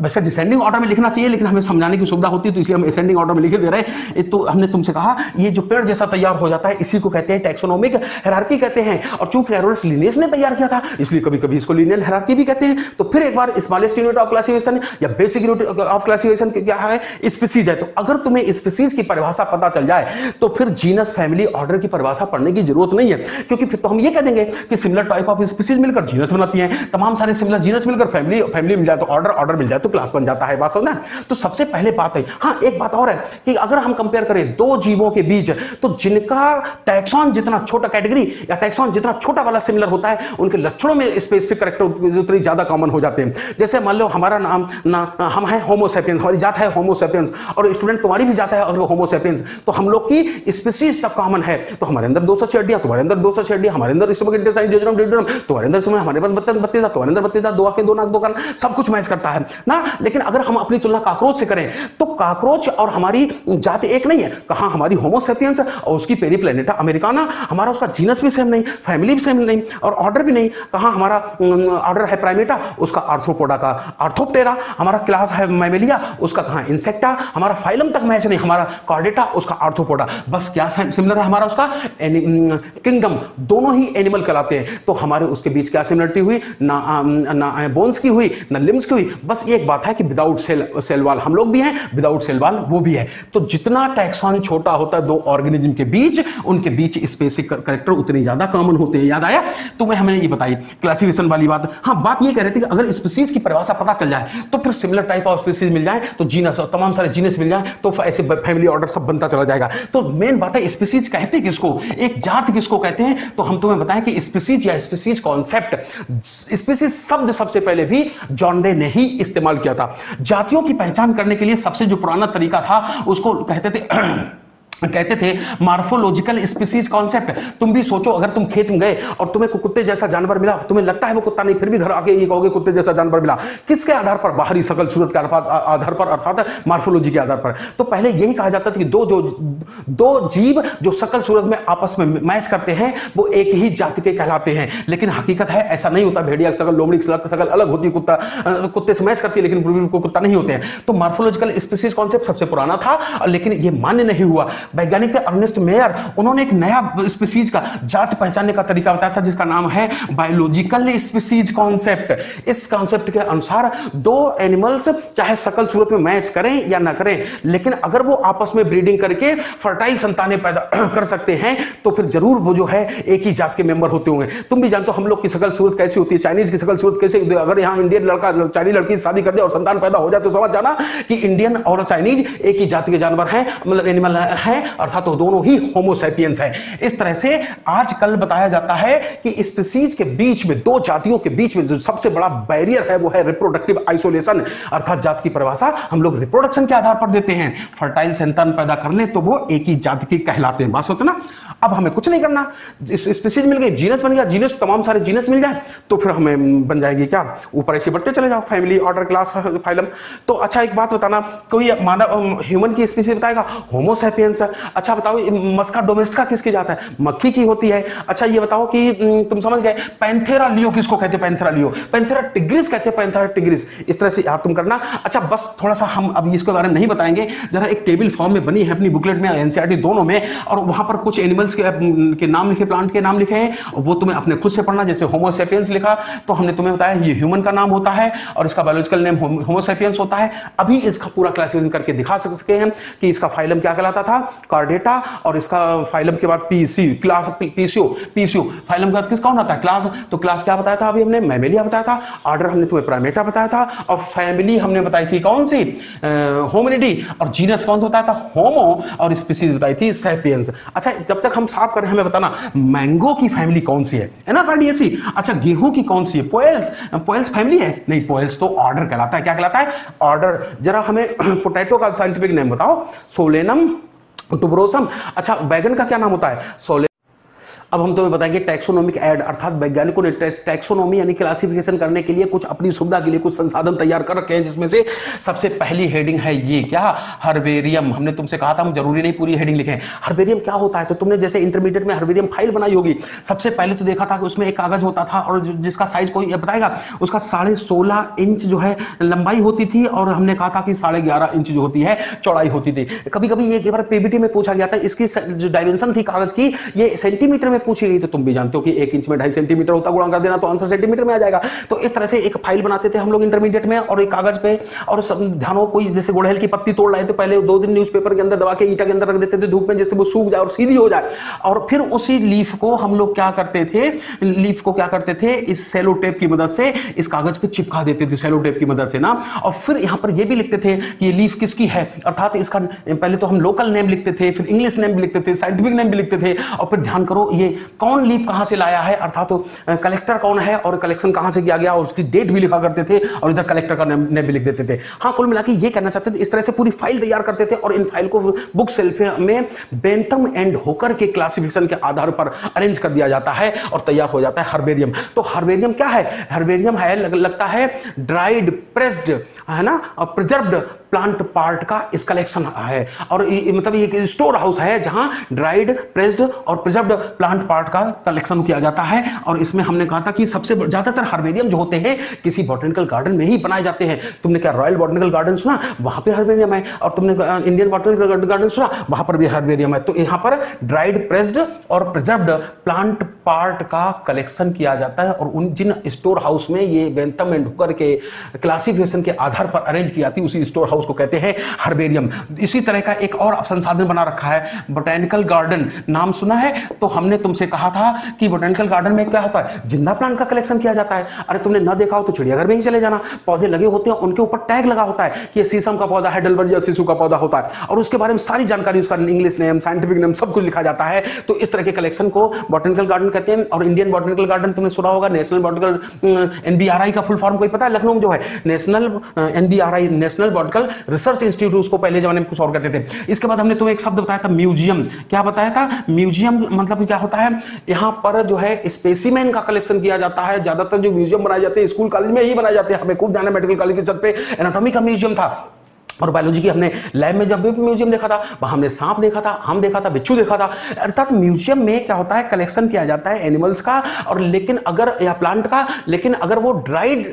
वैसे डिसेंडिंग ऑर्डर में लिखना चाहिए, लेकिन हमें समझाने की सुविधा होती है तो इसलिए हम असेंडिंग ऑर्डर में लिखे दे रहे हैं। तो हमने तुमसे कहा ये जो पेड़ जैसा तैयार हो जाता है इसी को कहते हैं टैक्सोनॉमिक हायरार्की कहते हैं। और चूंकि एरोल्स लीनियस ने तैयार किया था इसलिए कभी कभी इसको लीनियल हायरार्की भी कहते हैं। तो फिर एक बार स्मॉलेस्ट यूनिट ऑफ क्लासिफिकेशन या बेसिक यूनिट ऑफ क्लासिफिकेशन क्या है, स्पीसीज है। तो अगर तुम्हें स्पीसीज की परिभाषा पता चल जाए तो फिर जीनस फैमिली ऑर्डर की परिभाषा पढ़ने की जरूरत नहीं है, क्योंकि फिर तो हम ये कह देंगे कि सिमिलर टाइप ऑफ स्पीसीज मिलकर जीनस बनाती है, तमाम सारे सिमिलर जीनस मिलकर फैमिली, फैमिली मिल जाए तो ऑर्डर, ऑर्डर मिल तो क्लास बन जाता है। बात सुन ना, तो सबसे पहले बात है। हाँ, एक बात और है कि अगर हम कंपेयर करें दो जीवों के बीच तो जिनका टैक्सॉन जितना छोटा कैटेगरी या टैक्सॉन जितना छोटा वाला सिमिलर होता है उनके लक्षणों में स्पेसिफिक करैक्टर उतनी ज्यादा कॉमन हो जाते हैं। जैसे मान लो हमारा नाम ना, हम हैं होमो सेपियंस, हमारी जात है होमो सेपियंस और स्टूडेंट तुम्हारी भी जात है और वो होमो सेपियंस, तो हम लोग की स्पीसीज तक कॉमन है। तो हमारे अंदर दो सौ छह हड्डियां, तुम्हारे अंदर दो सौ छह हड्डियां, हमारे अंदर तुम्हारे अंदर हमारे पास बत्तीस, तुम्हारे अंदर बत्तीस, दो आंखें, दो नाक, दो कान, सब कुछ मैच करता है ना। लेकिन अगर हम अपनी तुलना काकरोच से करें तो काकरोच और हमारी जाति एक नहीं है। कहां हमारी होमो सेपियंस और उसकी पेरीप्लैनेटा अमेरिकाना, हमारा उसका जीनस भी सेम नहीं, फैमिली भी सेम नहीं और ऑर्डर भी नहीं। कहां हमारा ऑर्डर है प्राइमेटा, उसका आर्थ्रोपोडा का आर्थोप्टेरा, हमारा क्लास है मैमेलिया, उसका कहां इंसेक्टा, हमारा फाइलम तक मैच नहीं, हमारा कॉर्डेटा, उसका आर्थ्रोपोडा। बस क्या सिमिलर है हमारा उसका किंगडम, दोनों ही एनिमल कहलाते हैं। तो हमारे उसके बीच क्या सिमिलरिटी हुई, ना बोन्स की हुई ना लिम्स की हुई, बस एक बात है कि विदाउट सेल सेलवाल हम लोग भी हैं, विदाउट सेलवाल वो भी है। तो जितना टैक्सॉन छोटा होता है दो ऑर्गेनिज्म के बीच, उनके बीच स्पेसिफिक करैक्टर उतने ज्यादा कॉमन होते हैं। याद आया? तो मैं हमने ये बताई क्लासिफिकेशन वाली बात। हाँ, बात ये कह रहे थे कि अगर स्पीसीज की परिभाषा पता चल जाए तो फिर सिमिलर टाइप ऑफ स्पीसीज मिल जाए तो जीनस और तमाम सारे जीनस मिल जाए तो ऐसे फैमिली ऑर्डर सब बनता चला जाएगा। तो मेन बात है स्पीसीज कहते किसको, एक जात किसको कहते हैं। तो हम तुम्हें बताएं कि स्पीसीज या स्पीसीज कॉन्सेप्ट, स्पीसीज शब्द सबसे पहले भी जॉनडे ने ही इस्तेमाल किया था। जातियों की पहचान करने के लिए सबसे जो पुराना तरीका था उसको कहते थे कहते थे मार्फोलॉजिकल स्पीसीज कॉन्सेप्ट। तुम भी सोचो, अगर तुम खेत में गए और तुम्हें कुत्ते जैसा जानवर मिला, तुम्हें लगता है वो कुत्ता नहीं, फिर भी घर आके ये कहोगे कुत्ते जैसा जानवर मिला, किसके आधार पर? बाहरी सकल सूरत के आधार पर, अर्थात मार्फोलॉजी के आधार पर। तो पहले यही कहा जाता था कि दो जो दो जीव जो सकल सूरत में आपस में मैच करते हैं वो एक ही जाति के कहलाते हैं, लेकिन हकीकत है ऐसा नहीं होता। भेड़िया सकल, लोमड़ी सकल अलग होती है, कुत्ता कुत्ते से मैच करती है लेकिन कुत्ता नहीं होते हैं। तो मार्फोलॉजिकल स्पीसीज कॉन्सेप्ट सबसे पुराना था, लेकिन ये मान्य नहीं हुआ। वैज्ञानिक थे अर्नेस्ट मेयर, उन्होंने एक नया स्पीसीज का जात पहचानने का तरीका बताया था जिसका नाम है बायोलॉजिकल स्पीसीज कॉन्सेप्ट। इस कॉन्सेप्ट के अनुसार दो एनिमल्स चाहे सकल सूरत में मैच करें या ना करें, लेकिन अगर वो आपस में ब्रीडिंग करके फर्टाइल संतानें पैदा कर सकते हैं तो फिर जरूर वो जो है एक ही जात के मेंबर होते होंगे। तुम भी जानते हो हम लोग की सकल सूरत कैसी होती है, चाइनीज की सकल सूरत कैसे। अगर यहाँ इंडियन लड़का चाइनीज लड़की शादी कर दे और संतान पैदा हो जाए तो समझ जाना कि इंडियन और चाइनीज एक ही जाति के जानवर हैं, मतलब एनिमल है, अर्थात तो दोनों ही होमो सेपियंस हैं। इस तरह से आजकल बताया जाता है कि स्पीसीज के बीच में, दो जातियों के बीच में जो सबसे बड़ा बैरियर है वो है रिप्रोडक्टिव आइसोलेशन, अर्थात जात की परिभाषा हम लोग रिप्रोडक्शन के आधार पर देते हैं। फर्टाइल संतान पैदा कर ले तो वो एक ही जाति के कहलाते हैं। बात समझते ना? अब हमें कुछ नहीं करना, स्पीसीज मिल गई, जीनस बन गया, जीनस तमाम सारे जीनस मिल जाए तो फिर हमें बन जाएगी क्या, ऊपर ऐसे बढ़ते चले जाओ, फैमिली ऑर्डर क्लास फाइलम। तो अच्छा एक बात बताना, कोई मानव ह्यूमन की स्पीसीज बताएगा होमो सेपियंस। अच्छा बताओ मस्का डोमेस्टिका किसकी जात है, मक्खी की होती है। अच्छा ये बताओ कि तुम समझ गए पैंथेरा लियो किसको कहते हैं, पैंथेरा लियो, पैंथेरा टिग्रिस कहते हैं, पैंथेरा टिग्रिस। इस तरह से याद तुम करना। अच्छा बस थोड़ा सा हम अब इसके बारे में नहीं बताएंगे, जरा एक टेबल फॉर्म में बनी है अपनी बुकलेट में एनसीईआरटी दोनों में, और वहां पर कुछ एनिमल के, के नाम लिखे, प्लांट के नाम लिखे हैं, वो तुम्हें अपने खुद से पढ़ना। जैसे होमो सेपियंस लिखा तो हमने तुम्हें बताया ये ह्यूमन का नाम होता है और इसका बायोलॉजिकल नेम होमो सेपियंस होता है। अभी इसका पूरा क्लासिफिकेशन करके दिखा सकते हैं कि इसका फाइलम क्या कहलाता था, कॉर्डेटा, और इसका फाइलम के बाद पीसी क्लास, पीसीओ, पीसीओ फाइलम के बाद किसका होना था, क्लास। तो क्लास क्या बताया था अभी हमने, मैमेलिया बताया था, ऑर्डर हमने तुम्हें प्राइमेटा बताया था, और फैमिली हमने बताई थी कौन सी, होमिनिडी, और जीनस कौन सा बताया था, होमो, और स्पीसीज बताई थी सेपियंस। अच्छा जब तक हम साफ करें हमें बताना मैंगो की फैमिली कौन सी है, एनाकार्डियेसी। अच्छा गेहूं की कौन सी है, पोएल्स, पोएल्स फैमिली है, नहीं पोएल्स तो ऑर्डर कहलाता है, क्या कहलाता है, ऑर्डर। जरा हमें पोटैटो का साइंटिफिक नेम बताओ, सोलेनम टुबरोसम। अच्छा बैगन का क्या नाम होता है, सोले। अब हम तुम्हें बताएंगे टैक्सोनॉमिक ऐड, अर्थात वैज्ञानिकों ने टैक्सोनॉमी यानी क्लासिफिकेशन करने के लिए कुछ अपनी सुविधा के लिए कुछ संसाधन तैयार कर रखे हैं, जिसमें से सबसे पहली हेडिंग है ये क्या, हर्बेरियम। हमने तुमसे कहा था हम जरूरी नहीं पूरी हेडिंग लिखें। हर्बेरियम क्या होता है, तो तुमने जैसे इंटरमीडिएट में हर्बेरियम फाइल बनाई होगी, सबसे पहले तो देखा था कि उसमें एक कागज होता था और जिसका साइज कोई बताएगा, उसका साढ़े सोलह इंच जो है लंबाई होती थी और हमने कहा था कि साढ़े ग्यारह इंच जो होती है चौड़ाई होती थी। कभी कभी एक बार पीबीटी में पूछा गया था, इसकी जो डायमेंशन थी कागज की ये सेंटीमीटर में पूछी गई, तो तुम भी जानते हो कि एक इंच में ढाई सेंटीमीटर होता, गुणा कर देना तो आंसर सेंटीमीटर में आ जाएगा। तो इस तरह से एक फाइल बनाते थे हम लोग इंटरमीडिएट में और एक कागज पे, और ध्यानो कोई जैसे गुड़हल की पत्ती तोड़ लाए तो पहले दो दिन न्यूज़पेपर के अंदर दबा के ईटा के अंदर रख देते थे धूप में, जैसे वो सूख जाए और सीधी हो जाए, और फिर उसी लीफ को हम लोग क्या करते थे, लीफ को क्या करते थे इस सेलो टेप की मदद से इस कागज पे चिपका देते थे, सेलो टेप की मदद से ना। और फिर यहां पर यह भी लिखते थे कि ये लीफ किसकी है, अर्थात इसका पहले तो हम लोकल नेम लिखते थे, फिर इंग्लिश नेम भी लिखते थे, साइंटिफिक नेम भी लिखते थे, और फिर ध्यान करो ये कौन लीफ कहां से लाया है, अर्थात तो कलेक्टर कौन है और कलेक्शन कहां से किया गया, और उसकी डेट भी लिखा करते थे और इधर कलेक्टर का नेम, नेम भी लिख देते थे। हाँ, कुल मिला के ये कहना चाहते थे, इस तरह से पूरी फाइल तैयार करते थे और इन फाइल को बुक सेल्फ में बेंथम एंड होकर के क्लासिफिकेशन के आधार पर अरेंज कर दिया जाता है और तैयार हो जाता है हर्बेरियम। तो हर्बेरियम क्या है, हर्बेरियम है लग, लगता है ड्राइड प्रेस्ड है ना प्रिजर्व्ड प्लांट पार्ट का इस कलेक्शन है, और ये, मतलब ये स्टोर हाउस है जहां ड्राइड प्रेस्ड और प्रिजर्व्ड प्लांट पार्ट का कलेक्शन किया जाता है। और इसमें हमने कहा था कि सबसे ज्यादातर हर्बेरियम जो होते हैं किसी बॉटनिकल गार्डन में ही बनाए जाते हैं। तुमने क्या रॉयल बॉटनिकल गार्डन सुना, वहां पर हर्बेरियम है, और तुमने इंडियन बॉटनिकल गार्डन सुना, वहां पर भी हर्बेरियम है। तो यहां पर ड्राइड प्रेस्ड और प्रिजर्व्ड प्लांट पार्ट का कलेक्शन किया जाता है और उन जिन स्टोर हाउस में ये बेंथम एंड हुकर के क्लासिफिकेशन के आधार पर अरेंज की जाती है उसी स्टोर हाउस उसको कहते हैं हर्बेरियम। इसी तरह का एक और संसाधन बना रखा है बोटैनिकल गार्डन, नाम सुना है, तो हमने तुमसे कहा था कि बोटैनिकल गार्डन में क्या होता है, जिंदा प्लांट का कलेक्शन किया जाता है। अरे तुमने ना देखा हो तो चिड़ियाघर में ही चले जाना, पौधे लगे होते हैं उनके ऊपर टैग लगा होता है कि ये शीशम का पौधा है, डलबर्जिया सीसू का पौधा होता है, और उसके बारे में सारी जानकारी, उसका इंग्लिश नेम, साइंटिफिक नेम सब कुछ लिखा जाता है। तो इस तरह के कलेक्शन को बोटैनिकल गार्डन कहते हैं। और इंडियन बोटैनिकल गार्डन तुमने सुना होगा, नेशनल बोटैनिकल एनबीआरआई का फुल फॉर्म कोई पता है, लखनऊ में जो है national NBRI national botanical research institute, उसको पहले जमाने में कुछ और कहते थे। इसके बाद हमने तुम्हें एक शब्द बताया था म्यूजियम, क्या बताया था, म्यूजियम मतलब क्या होता है, यहां पर जो है स्पेसिमेन का कलेक्शन किया जाता है। ज्यादातर जो म्यूजियम बनाए जाते हैं स्कूल कॉलेज में ही बनाए जाते हैं, हमें खूब जाना, मेडिकल कॉलेज की छत पे एनाटॉमी का म्यूजियम था और बायोलॉजी की हमने लैब में जब भी म्यूजियम देखा था वहाँ हमने सांप देखा था, हम देखा था, बिच्छू देखा था। अर्थात म्यूजियम में क्या होता है कलेक्शन किया जाता है एनिमल्स का, और लेकिन अगर या प्लांट का, लेकिन अगर वो ड्राइड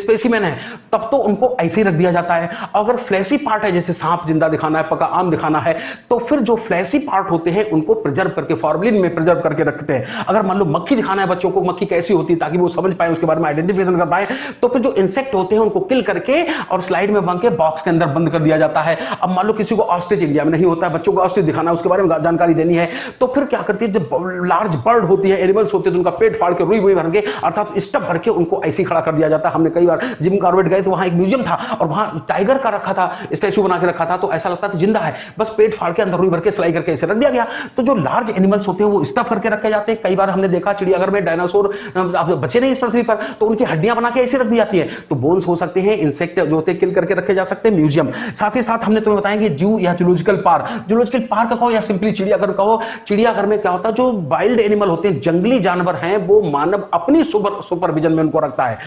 स्पेसिमेन है तब तो उनको ऐसे ही रख दिया जाता है। अगर फ्लैशी पार्ट है, जैसे सांप जिंदा दिखाना है, पका आम दिखाना है, तो फिर जो फ्लैशी पार्ट होते हैं उनको प्रिजर्व करके फॉर्मलिन में प्रिजर्व करके रखते हैं। अगर मान लो मक्खी दिखाना है बच्चों को, मक्खी कैसी होती है ताकि वो समझ पाए, उसके बारे में आइडेंटिफिकेशन कर पाए, तो फिर जो इंसेक्ट होते हैं उनको किल करके और स्लाइड में बांध के बॉक्स के अंदर बंद कर दिया जाता है। अब मान लो किसी को ऑस्ट्रिच इंडिया में नहीं होता है, बच्चों को ऑस्ट्रिच दिखाना है, उसके बारे में जानकारी देनी है, तो फिर क्या करती है, जब लार्ज बर्ड होती है, एनिमल्स होते हैं, तो उनका पेट फाड़ के रुई बुई भर के अर्थात स्टफ भर के उनको ऐसे ही खड़ा कर दिया जाता है। हमने कई बार जिम कॉर्बेट गए तो वहां एक म्यूजियम था और वहां टाइगर का रखा था, स्टैचू बना के रखा था, तो ऐसा लगता था जिंदा है, बस पेट फाड़ के अंदर रुई भर के सिलाई करके ऐसे रख दिया गया। तो जो लार्ज एनिमल्स होते हैं वो स्टफ करके रखे जाते हैं। कई बार हमने देखा चिड़ियाघर में डायनासोर बचे नहीं इस पृथ्वी पर, तो उनकी हड्डियां बना के ऐसे रख दी जाती है। तो बोन्स हो सकते हैं, इंसेक्ट जो होते हैं किल करके रखे जा सकते हैं। म्यूजियम साथ ही साथ हमने तुम्हें बताएंगे जू या जूलॉजिकल पार्क, जूलॉजिकल पार्क कहो या सिंपली चिड़ियाघर कहो। चिड़ियाघर में क्या होता है, जो वाइल्ड एनिमल होते हैं, जंगली जानवर हैं, वो मानव अपनी सुपर सुपरविजन में उनको रखता है,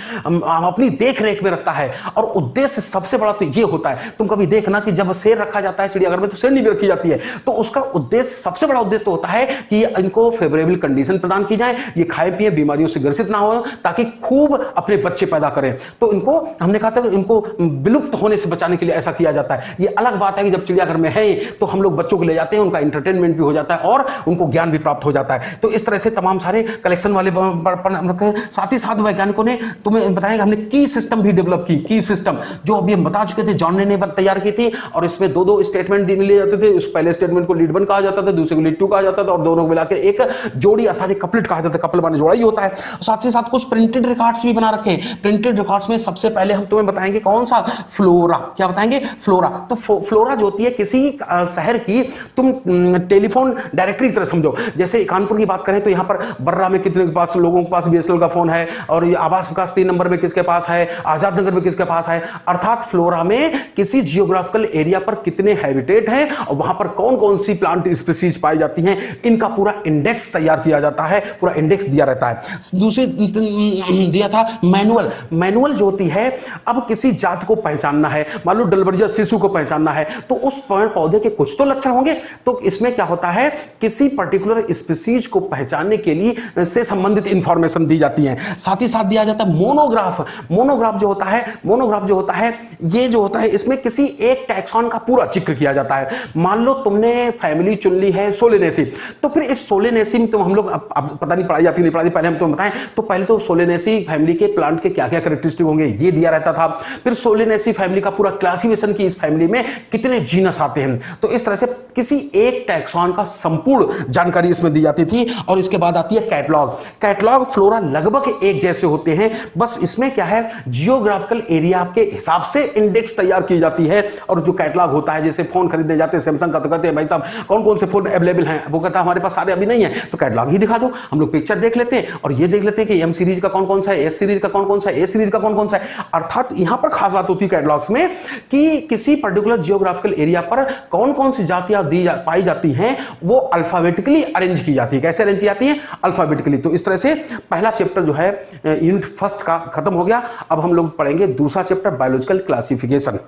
अपनी देखरेख में रखता है। और उद्देश्य सबसे बड़ा तो ये होता है, तुम कभी देखना कि जब शेर रखा जाता है चिड़ियाघर में तो शेरनी भी रखी जाती है, तो उसका उद्देश्य, सबसे बड़ा उद्देश्य तो होता है कि इनको फेवरेबल कंडीशन प्रदान की जाए, ये खाए पिए, बीमारियों से ग्रसित ना हो, ताकि खूब अपने बच्चे पैदा करें। तो इनको हमने कहा था इनको विलुप्त होने से बचाने के लिए ऐसा किया जाता है। ये अलग बात है कि जब चिड़ियाघर में है तो हम लोग बच्चों को ले जाते हैं, उनका एंटरटेनमेंट भी हो जाता है और उनको ज्ञान भी प्राप्त हो जाता है। तो इस तरह से तमाम सारे कलेक्शन वाले पर, पर, पर, पर, पर, साथ ही साथ वैज्ञानिकों ने तुम्हें बताया हमने की सिस्टम भी डेवलप की। की सिस्टम जो अभी हम बता चुके थे जॉन ने तैयार की थी, और इसमें दो दो स्टेटमेंट दिए जाते थे। उस पहले स्टेटमेंट को लीड वन कहा जाता था, दूसरे को लीड टू कहा जाता था, और दोनों को मिलाकर एक जोड़ी अर्थात कपलेट कहा जाता है। कपल माने जोड़ा ही होता है। साथ ही साथ कुछ प्रिंटेड रिकॉर्ड्स भी बना रखे। प्रिंटेड रिकॉर्ड्स में सबसे पहले हम तुम्हें बताएंगे कौन सा, फ्लोरा। क्या बताएंगे? जाएंगे फ्लोरा। तो फ्लोरा जो होती है किसी शहर की, तुम टेलीफोन डायरेक्टरी तरह समझो। जैसे कानपुर की बात करें तो यहाँ पर बर्रा में कितने के पास लोगों के पास बीएसएनएल का फोन है, और आवास विकास तीन नंबर में किसके पास है, आजाद नगर में किसके पास है। अर्थात फ्लोरा में किसी जियोग्राफिकल एरिया पर कितने हैबिटेट हैं और वहां पर कौन कौन सी प्लांट स्पीसीज पाई जाती हैं, इनका पूरा इंडेक्स तैयार किया जाता है, पूरा इंडेक्स दिया रहता है। दूसरी दिया था मैनुअल। मैनुअल जो होती है, अब किसी जात को पहचानना है, मान लो डलबर्जिया शिशु को पहचानना है तो उस पेड़ पौधे के कुछ तो लक्षण होंगे। तो इसमें क्या होता है, किसी पर्टिकुलर स्पीसीज को पहचानने के लिए से संबंधित इंफॉर्मेशन दी जाती है। साथ ही साथ दिया जाता है मोनोग्राफ। मोनोग्राफ जो होता है, मोनोग्राफ जो होता है ये जो होता है इसमें किसी एक टैक्सॉन का पूरा जिक्र किया जाता है। मान लो तुमने फैमिली चुन ली है सोलेनेसी, तो फिर इस सोलेनेसी में तुम हम लोग अब, अब पता नहीं पढ़ाई जाती नहीं पढ़ाई, पहले हम तुम्हें बताएं तो पहले तो सोलेनेसी फैमिली के प्लांट के क्या क्या कैरेक्टरिस्टिक होंगे ये दिया रहता था। फिर सोलेनेसी फैमिली का पूरा क्लासिफिकेशन की इस फैमिली में कितने जीनस आते हैं। तो इस तरह से किसी एक टैक्सॉन का संपूर्ण जानकारी इसमें दी जाती थी। और इसके बाद आती है कैटलॉग। कैटलॉग फ्लोरा लगभग एक जैसे होते हैं, बस इसमें क्या है जियोग्राफिकल एरिया के हिसाब से इंडेक्स तैयार की जाती है। और जो कैटलॉग होता है, जैसे फोन खरीदने जाते हैं सैमसंग का, तो कहते हैं भाई साहब कौन कौन से फोन अवेलेबल हैं, वो कहता है हमारे पास सारे अभी नहीं है, तो कैटलॉग ही दिखा दो। हम लोग पिक्चर देख लेते हैं और ये देख लेते हैं कि एम सीरीज का कौन कौन सा है, एस सीरीज का कौन कौन सा है, ए सीरीज का कौन कौन सा है। अर्थात यहाँ पर खास बात होती है कैटलॉग्स में कि किसी पर्टिकुलर जियोग्राफिकल एरिया पर कौन कौन सी जातियां दी जा, पाई जाती हैं वो अल्फाबेटिकली अरेंज की जाती है। कैसे अरेंज की जाती है, अल्फाबेटिकली। तो इस तरह से पहला चैप्टर जो है यूनिट फर्स्ट का खत्म हो गया। अब हम लोग पढ़ेंगे दूसरा चैप्टर बायोलॉजिकल क्लासिफिकेशन।